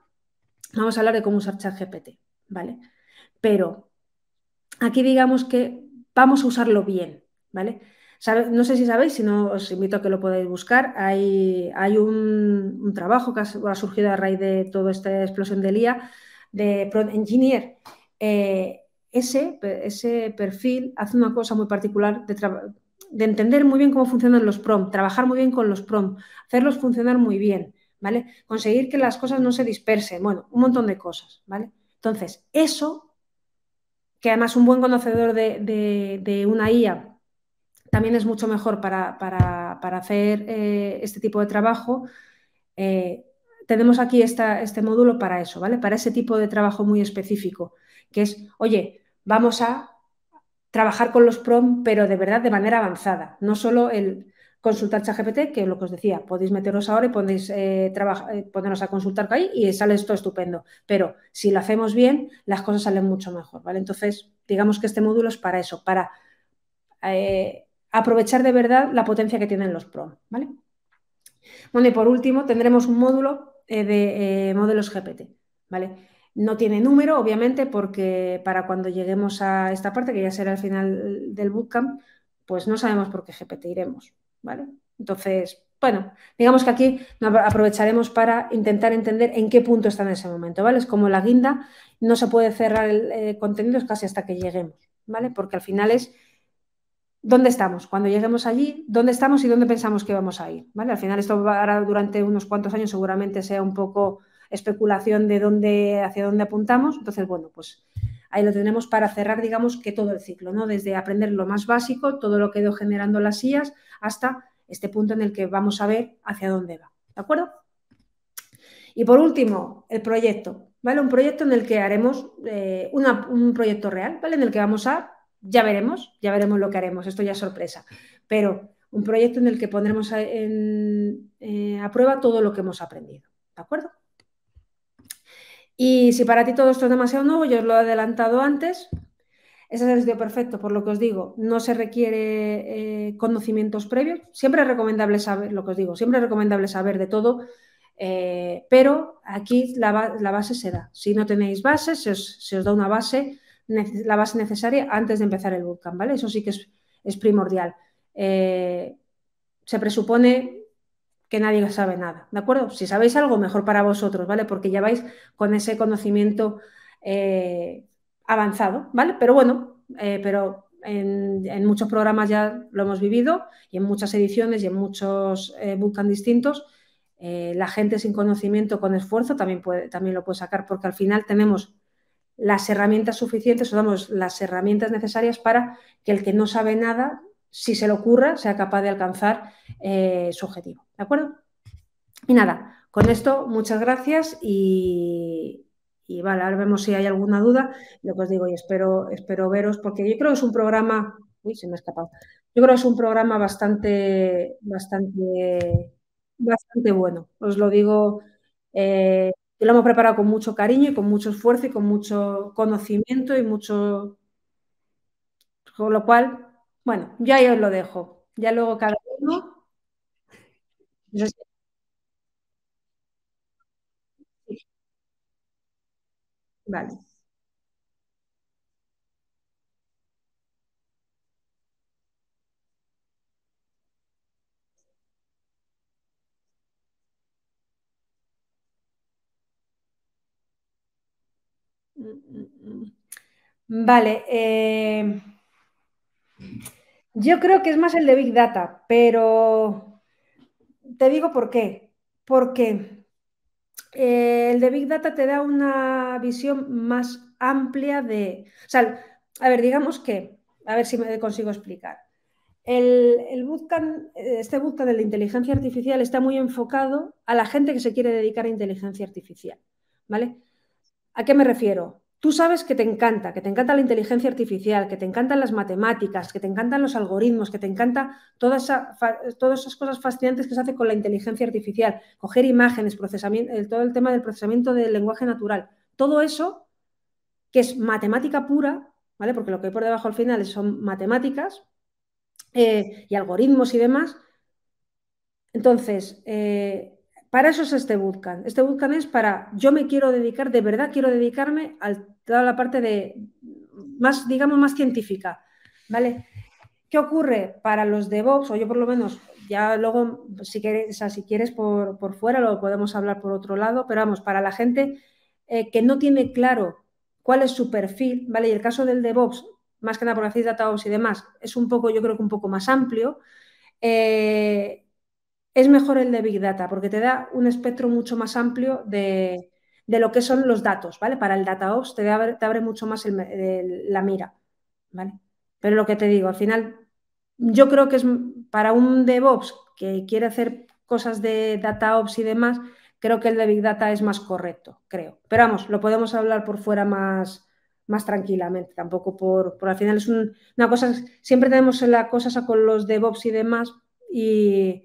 vamos a hablar de cómo usar ChatGPT, ¿vale? Pero aquí digamos que vamos a usarlo bien, ¿vale? No sé si sabéis, si no os invito a que lo podáis buscar. Hay un trabajo que ha surgido a raíz de toda esta explosión de IA de Prompt Engineer. Ese perfil hace una cosa muy particular de trabajo, de entender muy bien cómo funcionan los prompts, trabajar muy bien con los prompts, hacerlos funcionar muy bien, ¿vale? Conseguir que las cosas no se dispersen, bueno, un montón de cosas, ¿vale? Entonces, eso, que además un buen conocedor de una IA también es mucho mejor para hacer este tipo de trabajo, tenemos aquí este módulo para eso, ¿vale? Para ese tipo de trabajo muy específico, que es, oye, vamos a trabajar con los prompts, pero de verdad de manera avanzada. No solo el consultar ChatGPT, que es lo que os decía, podéis meteros ahora y podéis ponernos a consultar ahí y sale esto estupendo. Pero si lo hacemos bien, las cosas salen mucho mejor, ¿vale? Entonces, digamos que este módulo es para eso, para aprovechar de verdad la potencia que tienen los prompts, ¿vale? Bueno, y por último, tendremos un módulo de modelos GPT, ¿vale? No tiene número, obviamente, porque para cuando lleguemos a esta parte, que ya será el final del bootcamp, pues no sabemos por qué GPT iremos, ¿vale? Entonces, bueno, digamos que aquí aprovecharemos para intentar entender en qué punto está en ese momento, ¿vale? Es como la guinda, no se puede cerrar el contenido casi hasta que lleguemos, ¿vale? Porque al final es dónde estamos, cuando lleguemos allí, dónde estamos y dónde pensamos que vamos a ir, ¿vale? Al final esto ahora durante unos cuantos años seguramente sea un poco especulación de hacia dónde apuntamos. Entonces, bueno, pues ahí lo tenemos para cerrar, digamos, que todo el ciclo, ¿no? Desde aprender lo más básico, todo lo que he ido generando las IAs, hasta este punto en el que vamos a ver hacia dónde va, ¿de acuerdo? Y por último, el proyecto, ¿vale? Un proyecto en el que haremos un proyecto real, ¿vale? En el que vamos a, ya veremos lo que haremos, esto ya es sorpresa, pero un proyecto en el que pondremos a prueba todo lo que hemos aprendido, ¿de acuerdo? Y si para ti todo esto es demasiado nuevo, yo os lo he adelantado antes, ese es el sitio perfecto, por lo que os digo, no se requiere conocimientos previos, siempre es recomendable saber, lo que os digo, siempre es recomendable saber de todo, pero aquí la base se da. Si no tenéis bases, se os da una base, la base necesaria antes de empezar el bootcamp, ¿vale? Eso sí que es primordial. Se presupone que nadie sabe nada, ¿de acuerdo? Si sabéis algo, mejor para vosotros, ¿vale? Porque ya vais con ese conocimiento avanzado, ¿vale? Pero bueno, pero en muchos programas ya lo hemos vivido y en muchas ediciones y en muchos bootcamp distintos, la gente sin conocimiento, con esfuerzo, también lo puede sacar, porque al final tenemos las herramientas suficientes o damos las herramientas necesarias para que el que no sabe nada, si se le ocurra, sea capaz de alcanzar su objetivo, ¿de acuerdo? Y nada, con esto muchas gracias y vale, ahora vemos si hay alguna duda, lo que os digo, y espero veros, porque yo creo que es un programa, uy, se me ha escapado, yo creo que es un programa bastante bueno, os lo digo, lo hemos preparado con mucho cariño y con mucho esfuerzo y con mucho conocimiento y mucho, con lo cual, bueno, yo ahí os lo dejo. Ya luego cada uno. Vale. Vale. Yo creo que es más el de Big Data, pero te digo por qué. Porque el de Big Data te da una visión más amplia de... O sea, a ver, digamos que... A ver si me consigo explicar. Este bootcamp de la inteligencia artificial está muy enfocado a la gente que se quiere dedicar a inteligencia artificial, ¿vale? ¿A qué me refiero? Tú sabes que te encanta la inteligencia artificial, que te encantan las matemáticas, que te encantan los algoritmos, que te encanta todas esas cosas fascinantes que se hace con la inteligencia artificial, coger imágenes, procesamiento, todo el tema del procesamiento del lenguaje natural, todo eso que es matemática pura, ¿vale? Porque lo que hay por debajo al final son matemáticas y algoritmos y demás. Entonces, para eso es este bootcamp. Este bootcamp es para, yo me quiero dedicar, de verdad quiero dedicarme a toda la parte de, más, digamos, más científica, ¿vale? ¿Qué ocurre para los DevOps? O yo por lo menos, ya luego, si quieres por fuera, lo podemos hablar por otro lado, pero vamos, para la gente que no tiene claro cuál es su perfil, ¿vale? Y el caso del DevOps, más que nada por decir DataOps y demás, es un poco, yo creo que un poco más amplio, es mejor el de Big Data porque te da un espectro mucho más amplio de lo que son los datos, ¿vale? Para el DataOps te abre mucho más la mira, ¿vale? Pero lo que te digo, al final, yo creo que es para un DevOps que quiere hacer cosas de DataOps y demás, creo que el de Big Data es más correcto, creo. Pero vamos, lo podemos hablar por fuera más tranquilamente, tampoco por al final es una cosa, siempre tenemos la cosa con los DevOps y demás y...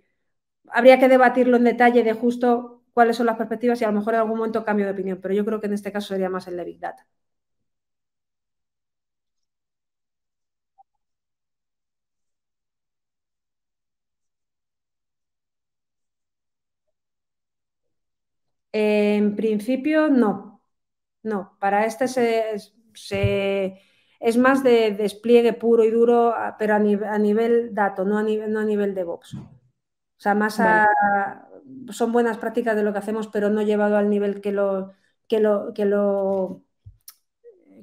Habría que debatirlo en detalle de justo cuáles son las perspectivas y a lo mejor en algún momento cambio de opinión, pero yo creo que en este caso sería más el de Big Data. En principio, no. No, para este es más de despliegue puro y duro, pero a nivel dato, no a nivel DevOps. O sea, más a, vale. Son buenas prácticas de lo que hacemos, pero no llevado al nivel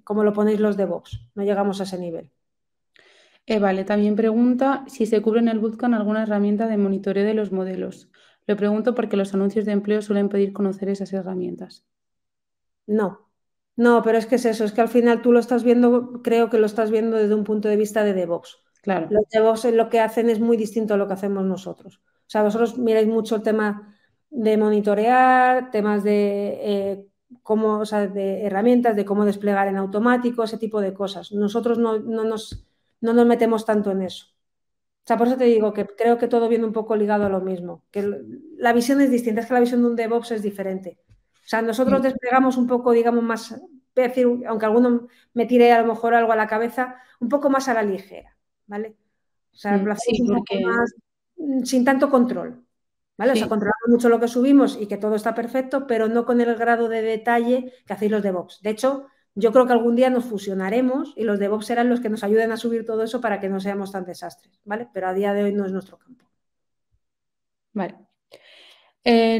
como lo ponéis los DevOps. No llegamos a ese nivel. Vale, también pregunta si se cubre en el bootcamp alguna herramienta de monitoreo de los modelos. Lo pregunto porque los anuncios de empleo suelen pedir conocer esas herramientas. No, pero es que es eso. Es que al final tú lo estás viendo, creo que lo estás viendo desde un punto de vista de DevOps. Claro. Los DevOps lo que hacen es muy distinto a lo que hacemos nosotros. O sea, vosotros miráis mucho el tema de monitorear, temas de cómo, o sea, de herramientas, de cómo desplegar en automático, ese tipo de cosas. Nosotros no nos metemos tanto en eso. O sea, por eso te digo que creo que todo viene un poco ligado a lo mismo, que la visión es distinta, es que la visión de un DevOps es diferente. O sea, nosotros desplegamos un poco, digamos, más, voy a decir, aunque alguno me tire a lo mejor algo a la cabeza, un poco más a la ligera, ¿vale? O sea, lo hacemos un poco más, sin tanto control, ¿vale? Sí. O sea, controlamos mucho lo que subimos y que todo está perfecto, pero no con el grado de detalle que hacéis los DevOps. De hecho, yo creo que algún día nos fusionaremos y los DevOps serán los que nos ayuden a subir todo eso para que no seamos tan desastres, ¿vale? Pero a día de hoy no es nuestro campo. Vale.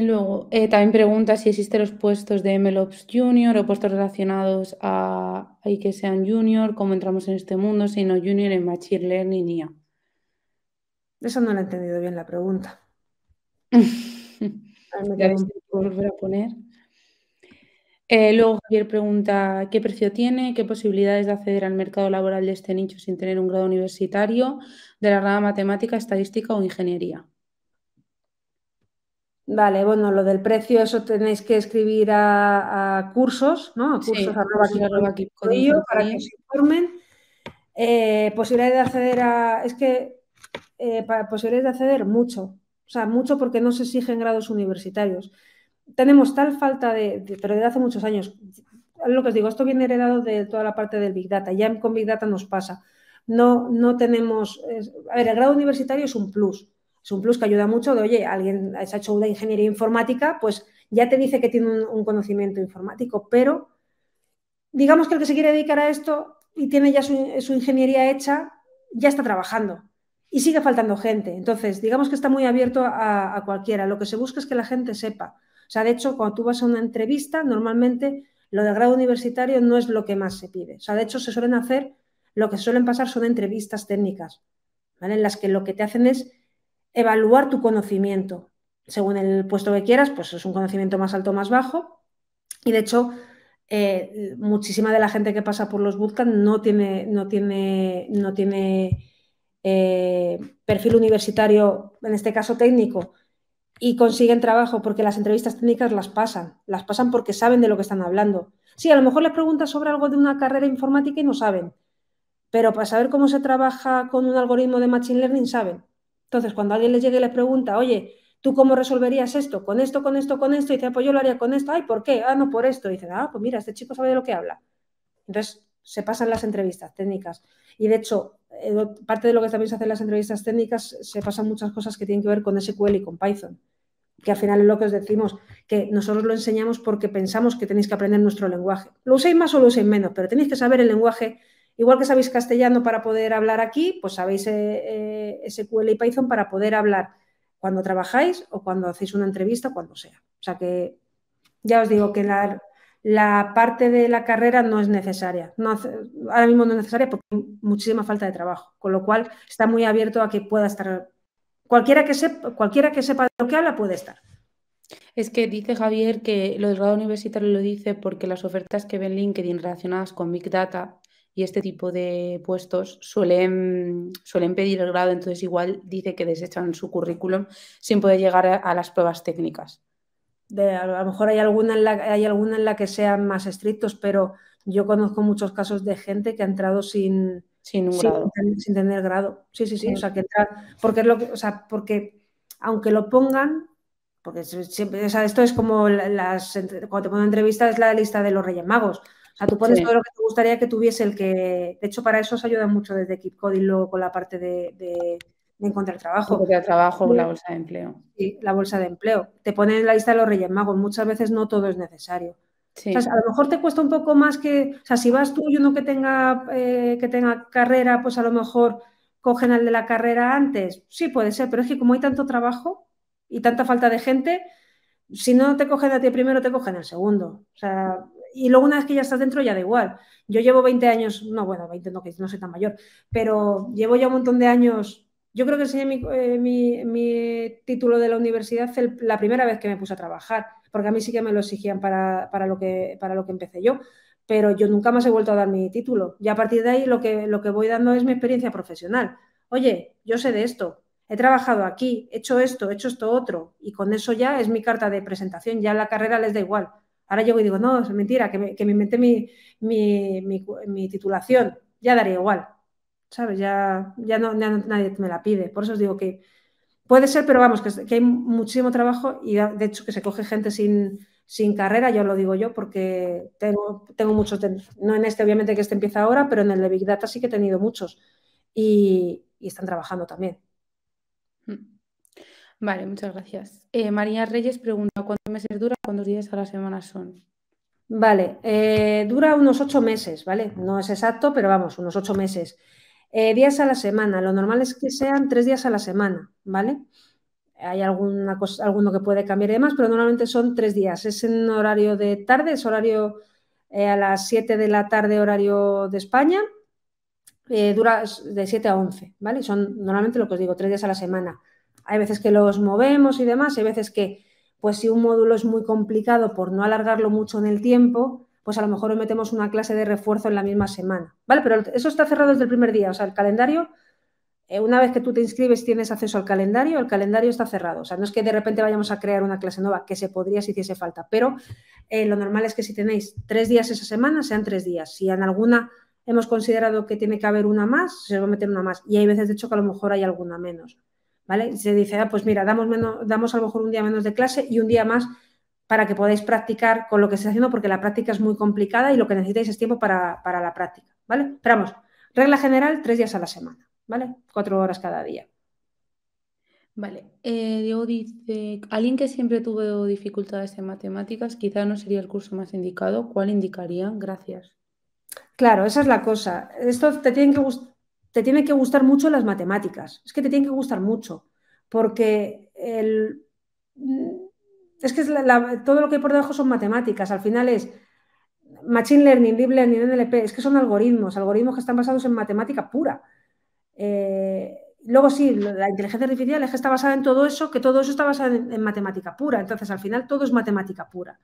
Luego, también pregunta si existen los puestos de MLOps Junior o puestos relacionados a que sean Junior, cómo entramos en este mundo, sino Junior en Machine Learning y IA. Eso no lo he entendido bien la pregunta. Ya ves, volver a poner. Luego Javier pregunta ¿qué precio tiene? ¿Qué posibilidades de acceder al mercado laboral de este nicho sin tener un grado universitario de la rama matemática, estadística o ingeniería? Vale, bueno, lo del precio, eso tenéis que escribir a cursos, ¿no? A cursos, sí, @keepcoding.io para que os informen. Posibilidades de acceder a... Es que posibilidades de acceder mucho. O sea, mucho porque no se exigen grados universitarios. Tenemos tal falta pero desde hace muchos años, lo que os digo, esto viene heredado de toda la parte del Big Data, ya con Big Data nos pasa, no tenemos, a ver, el grado universitario es un plus que ayuda mucho de, oye, alguien se ha hecho una ingeniería informática, pues ya te dice que tiene un conocimiento informático, pero digamos que el que se quiere dedicar a esto y tiene ya su ingeniería hecha, ya está trabajando. Y sigue faltando gente. Entonces, digamos que está muy abierto a cualquiera. Lo que se busca es que la gente sepa. O sea, de hecho, cuando tú vas a una entrevista, normalmente lo del grado universitario no es lo que más se pide. O sea, de hecho, se suelen hacer, lo que suelen pasar son entrevistas técnicas, ¿vale? En las que lo que te hacen es evaluar tu conocimiento. Según el puesto que quieras, pues es un conocimiento más alto o más bajo. Y de hecho, muchísima de la gente que pasa por los bootcamp no tiene perfil universitario, en este caso técnico, y consiguen trabajo porque las entrevistas técnicas las pasan porque saben de lo que están hablando. Sí, a lo mejor les preguntas sobre algo de una carrera informática y no saben, pero para saber cómo se trabaja con un algoritmo de Machine Learning saben. Entonces, cuando alguien les llegue y les pregunta, oye, ¿tú cómo resolverías esto? Con esto, con esto, con esto, y dice, pues yo lo haría con esto. Ay, ¿por qué? Ah, no, por esto. Y dicen, ah, pues mira, este chico sabe de lo que habla. Entonces, se pasan las entrevistas técnicas. Y de hecho, parte de lo que también se hace en las entrevistas técnicas, se pasan muchas cosas que tienen que ver con SQL y con Python, que al final es lo que os decimos, que nosotros lo enseñamos porque pensamos que tenéis que aprender nuestro lenguaje. Lo uséis más o lo uséis menos, pero tenéis que saber el lenguaje. Igual que sabéis castellano para poder hablar aquí, pues sabéis SQL y Python para poder hablar cuando trabajáis o cuando hacéis una entrevista, cuando sea. O sea que ya os digo que la parte de la carrera no es necesaria, ahora mismo no es necesaria porque hay muchísima falta de trabajo, con lo cual está muy abierto a que pueda estar, cualquiera que sepa de lo que habla puede estar. Es que dice Javier que lo del grado universitario lo dice porque las ofertas que ven LinkedIn relacionadas con Big Data y este tipo de puestos suelen pedir el grado, entonces igual dice que desechan su currículum sin poder llegar a las pruebas técnicas. A lo mejor hay alguna en la que sean más estrictos, pero yo conozco muchos casos de gente que ha entrado sin tener grado. Sí. O sea, que entra, porque es lo que, o sea, porque aunque lo pongan, porque siempre, o sea, esto es como cuando te ponen entrevistas, es la lista de los Reyes Magos. O sea, tú pones todo lo que te gustaría que tuviese el que. De hecho, para eso os ayuda mucho desde KeepCoding luego con la parte de encontrar trabajo. Encontrar trabajo, la bolsa de empleo. Sí, la bolsa de empleo. Te ponen en la lista de los Reyes Magos. Muchas veces no todo es necesario. Sí. O sea, a lo mejor te cuesta un poco más que... O sea, si vas tú y uno que tenga carrera, pues a lo mejor cogen al de la carrera antes. Sí, puede ser, pero es que como hay tanto trabajo y tanta falta de gente, si no te cogen a ti primero, te cogen el segundo. O sea... Y luego una vez que ya estás dentro ya da igual. Yo llevo 20 años... No, bueno, 20 no, que no soy tan mayor. Pero llevo ya un montón de años... Yo creo que enseñé mi título de la universidad la primera vez que me puse a trabajar, porque a mí sí que me lo exigían para lo que empecé yo, pero yo nunca más he vuelto a dar mi título. Y a partir de ahí lo que voy dando es mi experiencia profesional. Oye, yo sé de esto, he trabajado aquí, he hecho esto otro, y con eso ya es mi carta de presentación, ya la carrera les da igual. Ahora llego y digo, no, es mentira, que me inventé mi titulación. Ya daría igual, ¿sabes? Ya no, nadie me la pide. Por eso os digo que puede ser, pero vamos, que hay muchísimo trabajo y de hecho que se coge gente sin carrera, ya os lo digo yo, porque tengo muchos, no en este obviamente que este empieza ahora, pero en el de Big Data sí que he tenido muchos y están trabajando también. Vale, muchas gracias. María Reyes pregunta, ¿cuántos meses dura? ¿Cuántos días a la semana son? Vale, dura unos 8 meses, ¿vale? No es exacto, pero vamos, unos 8 meses. Días a la semana, lo normal es que sean 3 días a la semana, ¿vale? Hay alguno que puede cambiar y demás, pero normalmente son 3 días. Es en horario de tarde, es horario a las 7 de la tarde, horario de España. Dura de 7 a 11, ¿vale? Son normalmente lo que os digo, 3 días a la semana. Hay veces que los movemos y demás, hay veces que, pues si un módulo es muy complicado por no alargarlo mucho en el tiempo, pues a lo mejor metemos una clase de refuerzo en la misma semana, ¿vale? Pero eso está cerrado desde el primer día, o sea, el calendario, una vez que tú te inscribes tienes acceso al calendario, el calendario está cerrado, o sea, no es que de repente vayamos a crear una clase nueva, que se podría si hiciese falta, pero lo normal es que si tenéis 3 días esa semana, sean 3 días, si en alguna hemos considerado que tiene que haber una más, se va a meter una más, y hay veces de hecho que a lo mejor hay alguna menos. ¿Vale? Se dice, ah, pues mira, damos a lo mejor un día menos de clase y un día más para que podáis practicar con lo que estáis haciendo, porque la práctica es muy complicada y lo que necesitáis es tiempo para la práctica, ¿vale? Pero vamos, regla general, 3 días a la semana, ¿vale? 4 horas cada día. Vale. Diego dice, alguien que siempre tuvo dificultades en matemáticas, quizá no sería el curso más indicado. ¿Cuál indicarían? Gracias. Claro, esa es la cosa. Esto te tienen que gustar mucho las matemáticas, es que te tienen que gustar mucho, porque todo lo que hay por debajo son matemáticas, al final es Machine Learning, Deep Learning, NLP, es que son algoritmos que están basados en matemática pura. Luego sí, la inteligencia artificial es que está basada en todo eso, que todo eso está basado en matemática pura, entonces al final todo es matemática pura.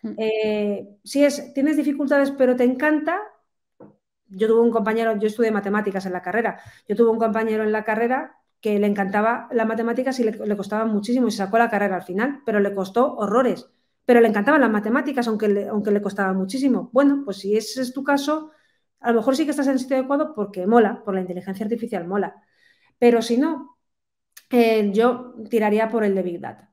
Tienes dificultades pero te encanta. Yo tuve un compañero, yo estudié matemáticas en la carrera, yo tuve un compañero en la carrera que le encantaba las matemáticas y le costaba muchísimo y se sacó la carrera al final, pero le costó horrores, pero le encantaban las matemáticas aunque le costaba muchísimo. Bueno, pues si ese es tu caso, a lo mejor sí que estás en el sitio adecuado porque mola, por la inteligencia artificial mola, pero si no, yo tiraría por el de Big Data,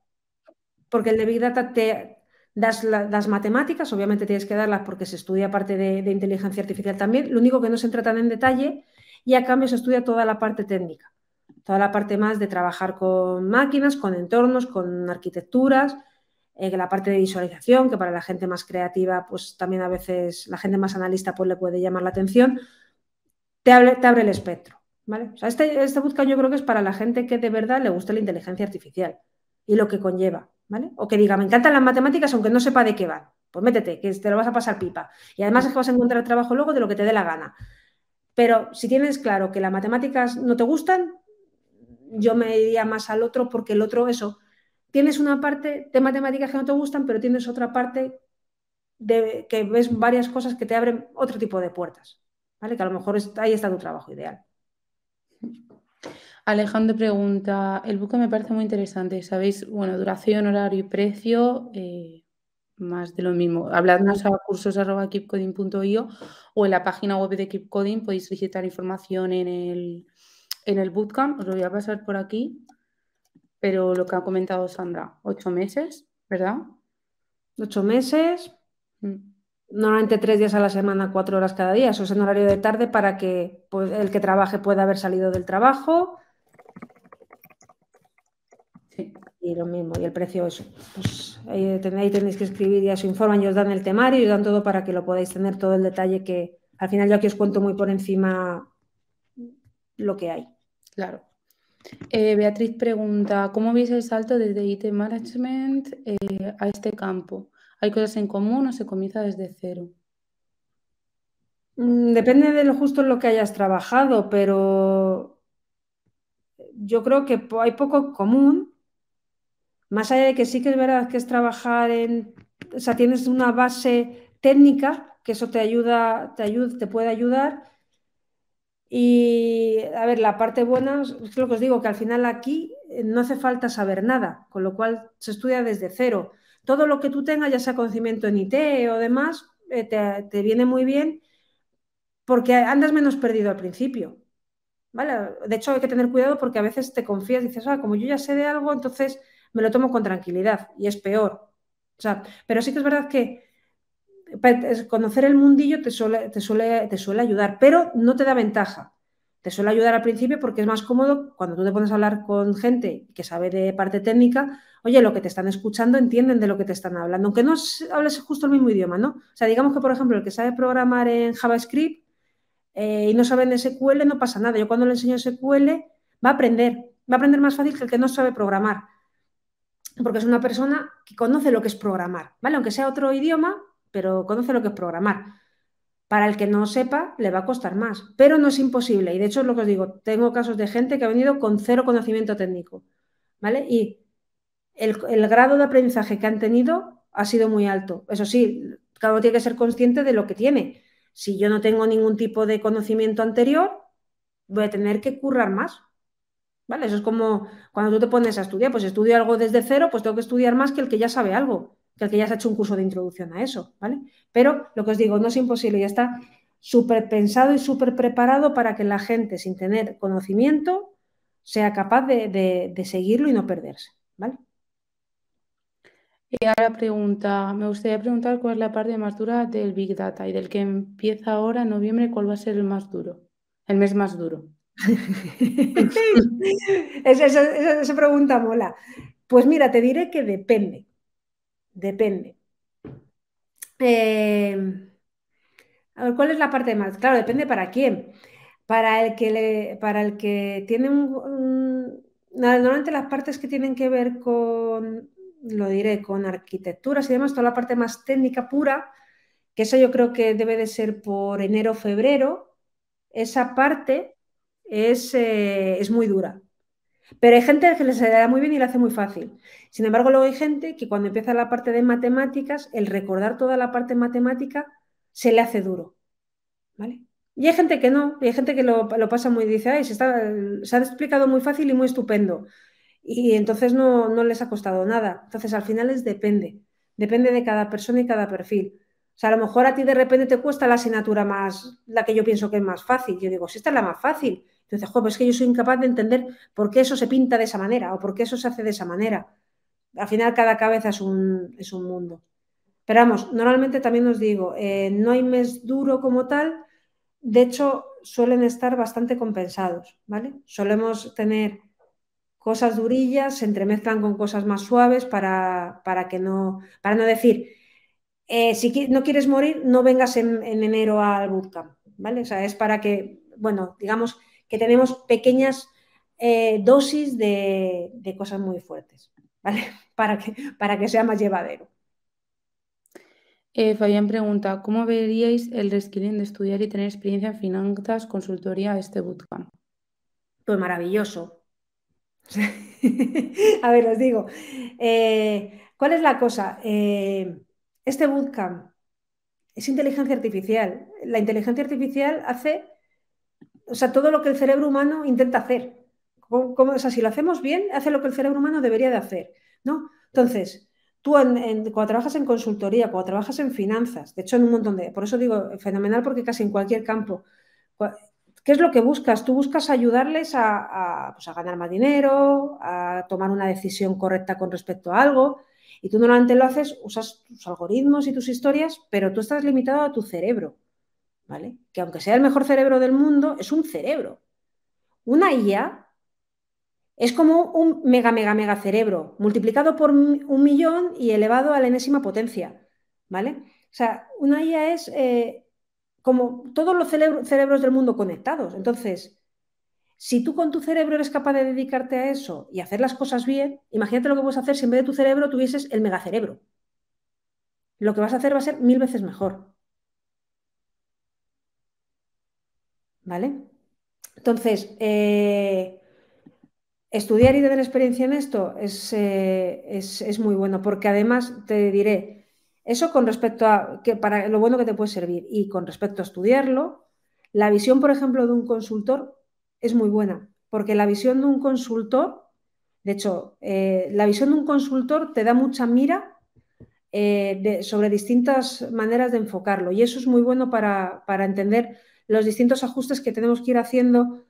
porque el de Big Data te... Das matemáticas, obviamente tienes que darlas porque se estudia parte de inteligencia artificial también, lo único que no se tratan en detalle y a cambio se estudia toda la parte técnica, toda la parte más de trabajar con máquinas, con entornos, con arquitecturas, la parte de visualización, que para la gente más creativa, pues también a veces la gente más analista pues le puede llamar la atención, te abre el espectro, ¿vale? O sea, este bootcamp yo creo que es para la gente que de verdad le gusta la inteligencia artificial y lo que conlleva. ¿Vale? O que diga, me encantan las matemáticas aunque no sepa de qué van. Pues métete, que te lo vas a pasar pipa. Y además es que vas a encontrar trabajo luego de lo que te dé la gana. Pero si tienes claro que las matemáticas no te gustan, yo me iría más al otro porque el otro, eso, tienes una parte de matemáticas que no te gustan, pero tienes otra parte de que ves varias cosas que te abren otro tipo de puertas, ¿vale? Que a lo mejor ahí está tu trabajo ideal. Alejandro pregunta, el bootcamp me parece muy interesante, ¿sabéis? Bueno, duración, horario y precio, más de lo mismo. Habladnos a cursos@keepcoding.io o en la página web de KeepCoding, podéis solicitar información en el bootcamp, os lo voy a pasar por aquí, pero lo que ha comentado Sandra, 8 meses, ¿verdad? 8 meses, normalmente 3 días a la semana, 4 horas cada día, eso es en horario de tarde para que pues, el que trabaje pueda haber salido del trabajo. Sí. Y lo mismo, y el precio eso. Pues ahí tenéis que escribir, ya os informan, y os dan el temario y os dan todo para que lo podáis tener todo el detalle que al final yo aquí os cuento muy por encima lo que hay. Claro. Beatriz pregunta, ¿cómo veis el salto desde IT Management a este campo? ¿Hay cosas en común o se comienza desde cero? Depende de lo justo en lo que hayas trabajado, pero... Yo creo que hay poco común, más allá de que sí que es verdad que es trabajar en... O sea, tienes una base técnica que eso te puede ayudar. Y, a ver, la parte buena, es lo que os digo, que al final aquí no hace falta saber nada, con lo cual se estudia desde cero. Todo lo que tú tengas, ya sea conocimiento en IT o demás, te viene muy bien porque andas menos perdido al principio, ¿vale? De hecho, hay que tener cuidado porque a veces te confías y dices, ah, como yo ya sé de algo, entonces me lo tomo con tranquilidad y es peor. O sea, pero sí que es verdad que conocer el mundillo te suele ayudar, pero no te da ventaja. Te suele ayudar al principio porque es más cómodo cuando tú te pones a hablar con gente que sabe de parte técnica. Oye, lo que te están escuchando entienden de lo que te están hablando, aunque no hables justo el mismo idioma, ¿no? O sea, digamos que, por ejemplo, el que sabe programar en JavaScript y no sabe en SQL, no pasa nada. Yo cuando le enseño SQL va a aprender más fácil que el que no sabe programar, porque es una persona que conoce lo que es programar, ¿vale? Aunque sea otro idioma, pero conoce lo que es programar. Para el que no sepa, le va a costar más, pero no es imposible. Y de hecho, es lo que os digo, tengo casos de gente que ha venido con cero conocimiento técnico, ¿vale? Y el grado de aprendizaje que han tenido ha sido muy alto. Eso sí, cada uno tiene que ser consciente de lo que tiene. Si yo no tengo ningún tipo de conocimiento anterior, voy a tener que currar más, ¿vale? Eso es como cuando tú te pones a estudiar, pues estudio algo desde cero, pues tengo que estudiar más que el que ya sabe algo, que el que ya se ha hecho un curso de introducción a eso, ¿vale? Pero lo que os digo, no es imposible, ya está súper pensado y súper preparado para que la gente sin tener conocimiento sea capaz de seguirlo y no perderse, ¿vale? Y ahora pregunta, me gustaría preguntar cuál es la parte más dura del Big Data y del que empieza ahora en noviembre, ¿cuál va a ser el más duro? El mes más duro. Esa pregunta mola. Pues mira, te diré que depende. Depende. A ver, ¿cuál es la parte más? Claro, depende para quién. Para el que tiene normalmente las partes que tienen que ver con, lo diré, con arquitecturas y demás, toda la parte más técnica pura, que eso yo creo que debe de ser por enero o febrero, esa parte es muy dura. Pero hay gente que les da muy bien y lo hace muy fácil. Sin embargo, luego hay gente que cuando empieza la parte de matemáticas, el recordar toda la parte matemática se le hace duro, ¿vale? Y hay gente que no, hay gente que lo pasa muy, dice, ay, se ha explicado muy fácil y muy estupendo. Y entonces no les ha costado nada. Entonces, al final depende de cada persona y cada perfil. O sea, a lo mejor a ti de repente te cuesta la asignatura más, la que yo pienso que es más fácil. Yo digo, si esta es la más fácil. Entonces, joder, pues es que yo soy incapaz de entender por qué eso se pinta de esa manera o por qué eso se hace de esa manera. Al final, cada cabeza es un mundo. Pero vamos, normalmente también os digo, no hay mes duro como tal. De hecho, suelen estar bastante compensados, ¿vale? Solemos tener cosas durillas, se entremezclan con cosas más suaves para no decir, si no quieres morir, no vengas en enero al bootcamp, ¿vale? O sea, es para que, bueno, digamos que tenemos pequeñas dosis de cosas muy fuertes, ¿vale? Para que sea más llevadero. Fabián pregunta, ¿cómo veríais el reskilling de estudiar y tener experiencia en finanzas, consultoría, este bootcamp? Pues maravilloso. A ver, os digo, ¿cuál es la cosa? Este bootcamp es inteligencia artificial. La inteligencia artificial hace... O sea, todo lo que el cerebro humano intenta hacer. O sea, si lo hacemos bien, hace lo que el cerebro humano debería de hacer, ¿no? Entonces, tú cuando trabajas en consultoría, cuando trabajas en finanzas, de hecho en un montón de... Por eso digo, fenomenal, porque casi en cualquier campo. ¿Qué es lo que buscas? Tú buscas ayudarles a ganar más dinero, a tomar una decisión correcta con respecto a algo. Y tú normalmente lo haces, usas tus algoritmos y tus historias, pero tú estás limitado a tu cerebro, ¿vale? Que aunque sea el mejor cerebro del mundo, es un cerebro. Una IA es como un mega, mega, mega cerebro multiplicado por 1.000.000 y elevado a la enésima potencia, ¿vale? O sea, una IA es como todos los cerebros del mundo conectados. Entonces, si tú con tu cerebro eres capaz de dedicarte a eso y hacer las cosas bien, imagínate lo que puedes hacer si en vez de tu cerebro tuvieses el mega cerebro. Lo que vas a hacer va a ser 1000 veces mejor, ¿vale? Entonces, estudiar y tener experiencia en esto es muy bueno, porque además te diré, eso con respecto a que para lo bueno que te puede servir y con respecto a estudiarlo, la visión, por ejemplo, de un consultor es muy buena, porque la visión de un consultor, de hecho, la visión de un consultor te da mucha mira sobre distintas maneras de enfocarlo, y eso es muy bueno para entender los distintos ajustes que tenemos que ir haciendo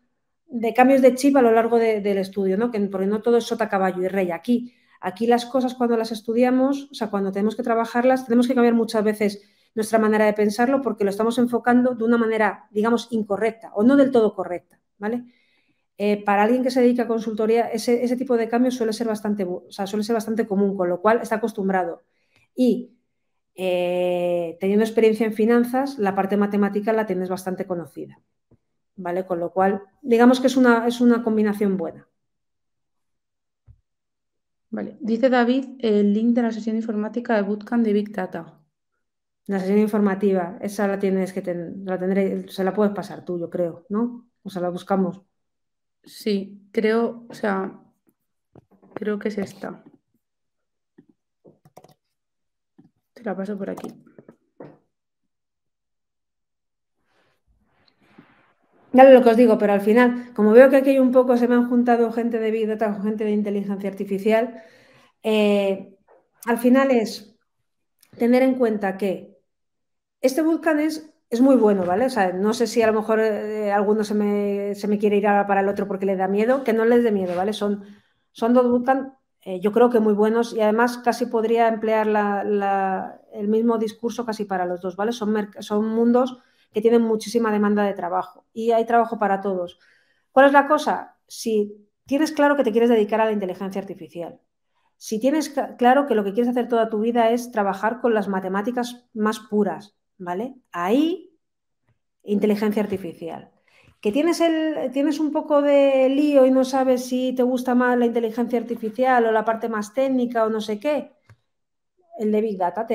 de cambios de chip a lo largo del estudio, ¿no? Porque no todo es sota, caballo y rey. Aquí las cosas, cuando las estudiamos, o sea, cuando tenemos que trabajarlas, tenemos que cambiar muchas veces nuestra manera de pensarlo porque lo estamos enfocando de una manera, digamos, incorrecta o no del todo correcta, ¿vale? Para alguien que se dedica a consultoría, ese tipo de cambios suele ser bastante común, con lo cual está acostumbrado. Y teniendo experiencia en finanzas, la parte matemática la tienes bastante conocida, ¿vale? Con lo cual, digamos que es una combinación buena. Vale. Dice David el link de la sesión informática de Bootcamp de Big Data. La sesión informativa, esa la tienes que se la puedes pasar tú, yo creo, ¿no? O sea, la buscamos. Sí, creo, o sea, creo que es esta. Te la paso por aquí. Dale lo que os digo, pero al final, como veo que aquí hay un poco, se me han juntado gente de Big Data con gente de inteligencia artificial, al final es tener en cuenta que este bootcamp es muy bueno, ¿vale? O sea, no sé si a lo mejor alguno se me quiere ir ahora para el otro porque le da miedo, que no les dé miedo, ¿vale? Son dos bootcamps, yo creo que muy buenos, y además casi podría emplear el mismo discurso casi para los dos, ¿vale? Son mundos que tienen muchísima demanda de trabajo y hay trabajo para todos. ¿Cuál es la cosa? Si tienes claro que te quieres dedicar a la inteligencia artificial, si tienes claro que lo que quieres hacer toda tu vida es trabajar con las matemáticas más puras, ¿vale? Ahí, inteligencia artificial. Que tienes un poco de lío y no sabes si te gusta más la inteligencia artificial o la parte más técnica o no sé qué, el de Big Data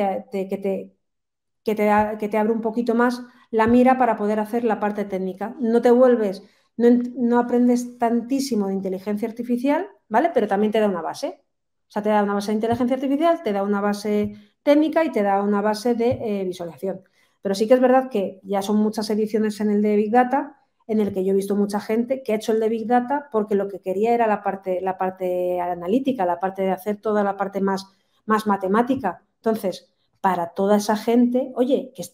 que te abre un poquito más la mira para poder hacer la parte técnica. No aprendes tantísimo de inteligencia artificial, ¿vale? Pero también te da una base. O sea, te da una base de inteligencia artificial, te da una base técnica y te da una base de visualización. Pero sí que es verdad que ya son muchas ediciones en el de Big Data, en el que yo he visto mucha gente que ha hecho el de Big Data porque lo que quería era la parte analítica, la parte de hacer toda la parte más matemática. Entonces, para toda esa gente, oye, que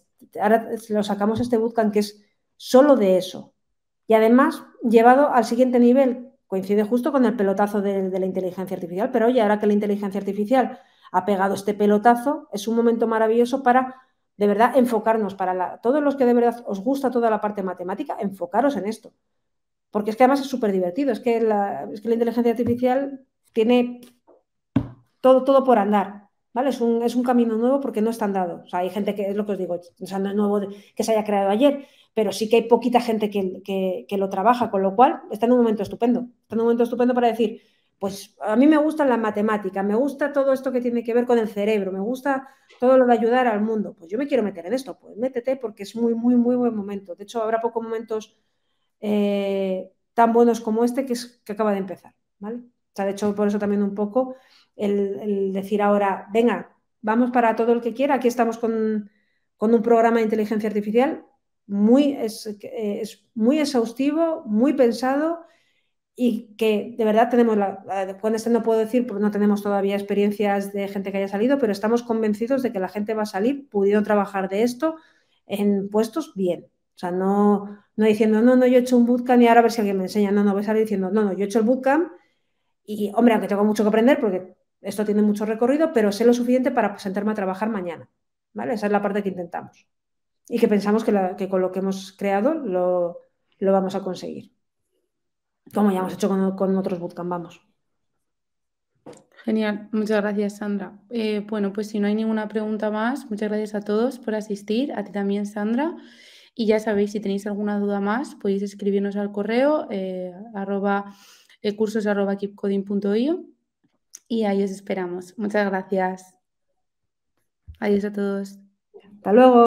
ahora lo sacamos este bootcamp que es solo de eso. Y además, llevado al siguiente nivel, coincide justo con el pelotazo de la inteligencia artificial, pero oye, ahora que la inteligencia artificial ha pegado este pelotazo, es un momento maravilloso para, de verdad, enfocarnos. Para todos los que de verdad os gusta toda la parte matemática, enfocaros en esto. Porque es que además es súper divertido. Es que la inteligencia artificial tiene todo por andar, ¿vale? Es un camino nuevo porque no está andado. O sea, hay gente que, es lo que os digo, o sea, no es nuevo que se haya creado ayer, pero sí que hay poquita gente que lo trabaja, con lo cual está en un momento estupendo. Está en un momento estupendo para decir, pues a mí me gustan las matemáticas, me gusta todo esto que tiene que ver con el cerebro, me gusta todo lo de ayudar al mundo. Pues yo me quiero meter en esto, pues métete porque es muy, muy, muy buen momento. De hecho, habrá pocos momentos tan buenos como este que acaba de empezar, ¿vale? O sea, de hecho, por eso también un poco el decir ahora, venga, vamos para todo el que quiera. Aquí estamos con un programa de inteligencia artificial es muy exhaustivo, muy pensado y que de verdad tenemos, con este no puedo decir porque no tenemos todavía experiencias de gente que haya salido, pero estamos convencidos de que la gente va a salir pudiendo trabajar de esto en puestos bien. O sea, no diciendo, no, yo he hecho un bootcamp y ahora a ver si alguien me enseña. No, voy a salir diciendo, no, yo he hecho el bootcamp y, hombre, aunque tengo mucho que aprender porque esto tiene mucho recorrido, pero sé lo suficiente para sentarme a trabajar mañana, ¿vale? Esa es la parte que intentamos. Y que pensamos que con lo que hemos creado lo vamos a conseguir. Como ya hemos hecho con otros bootcamp, vamos. Genial. Muchas gracias, Sandra. Bueno, pues si no hay ninguna pregunta más, muchas gracias a todos por asistir. A ti también, Sandra. Y ya sabéis, si tenéis alguna duda más, podéis escribirnos al correo cursos@keepcoding.io y ahí os esperamos. Muchas gracias. Adiós a todos. Hasta luego.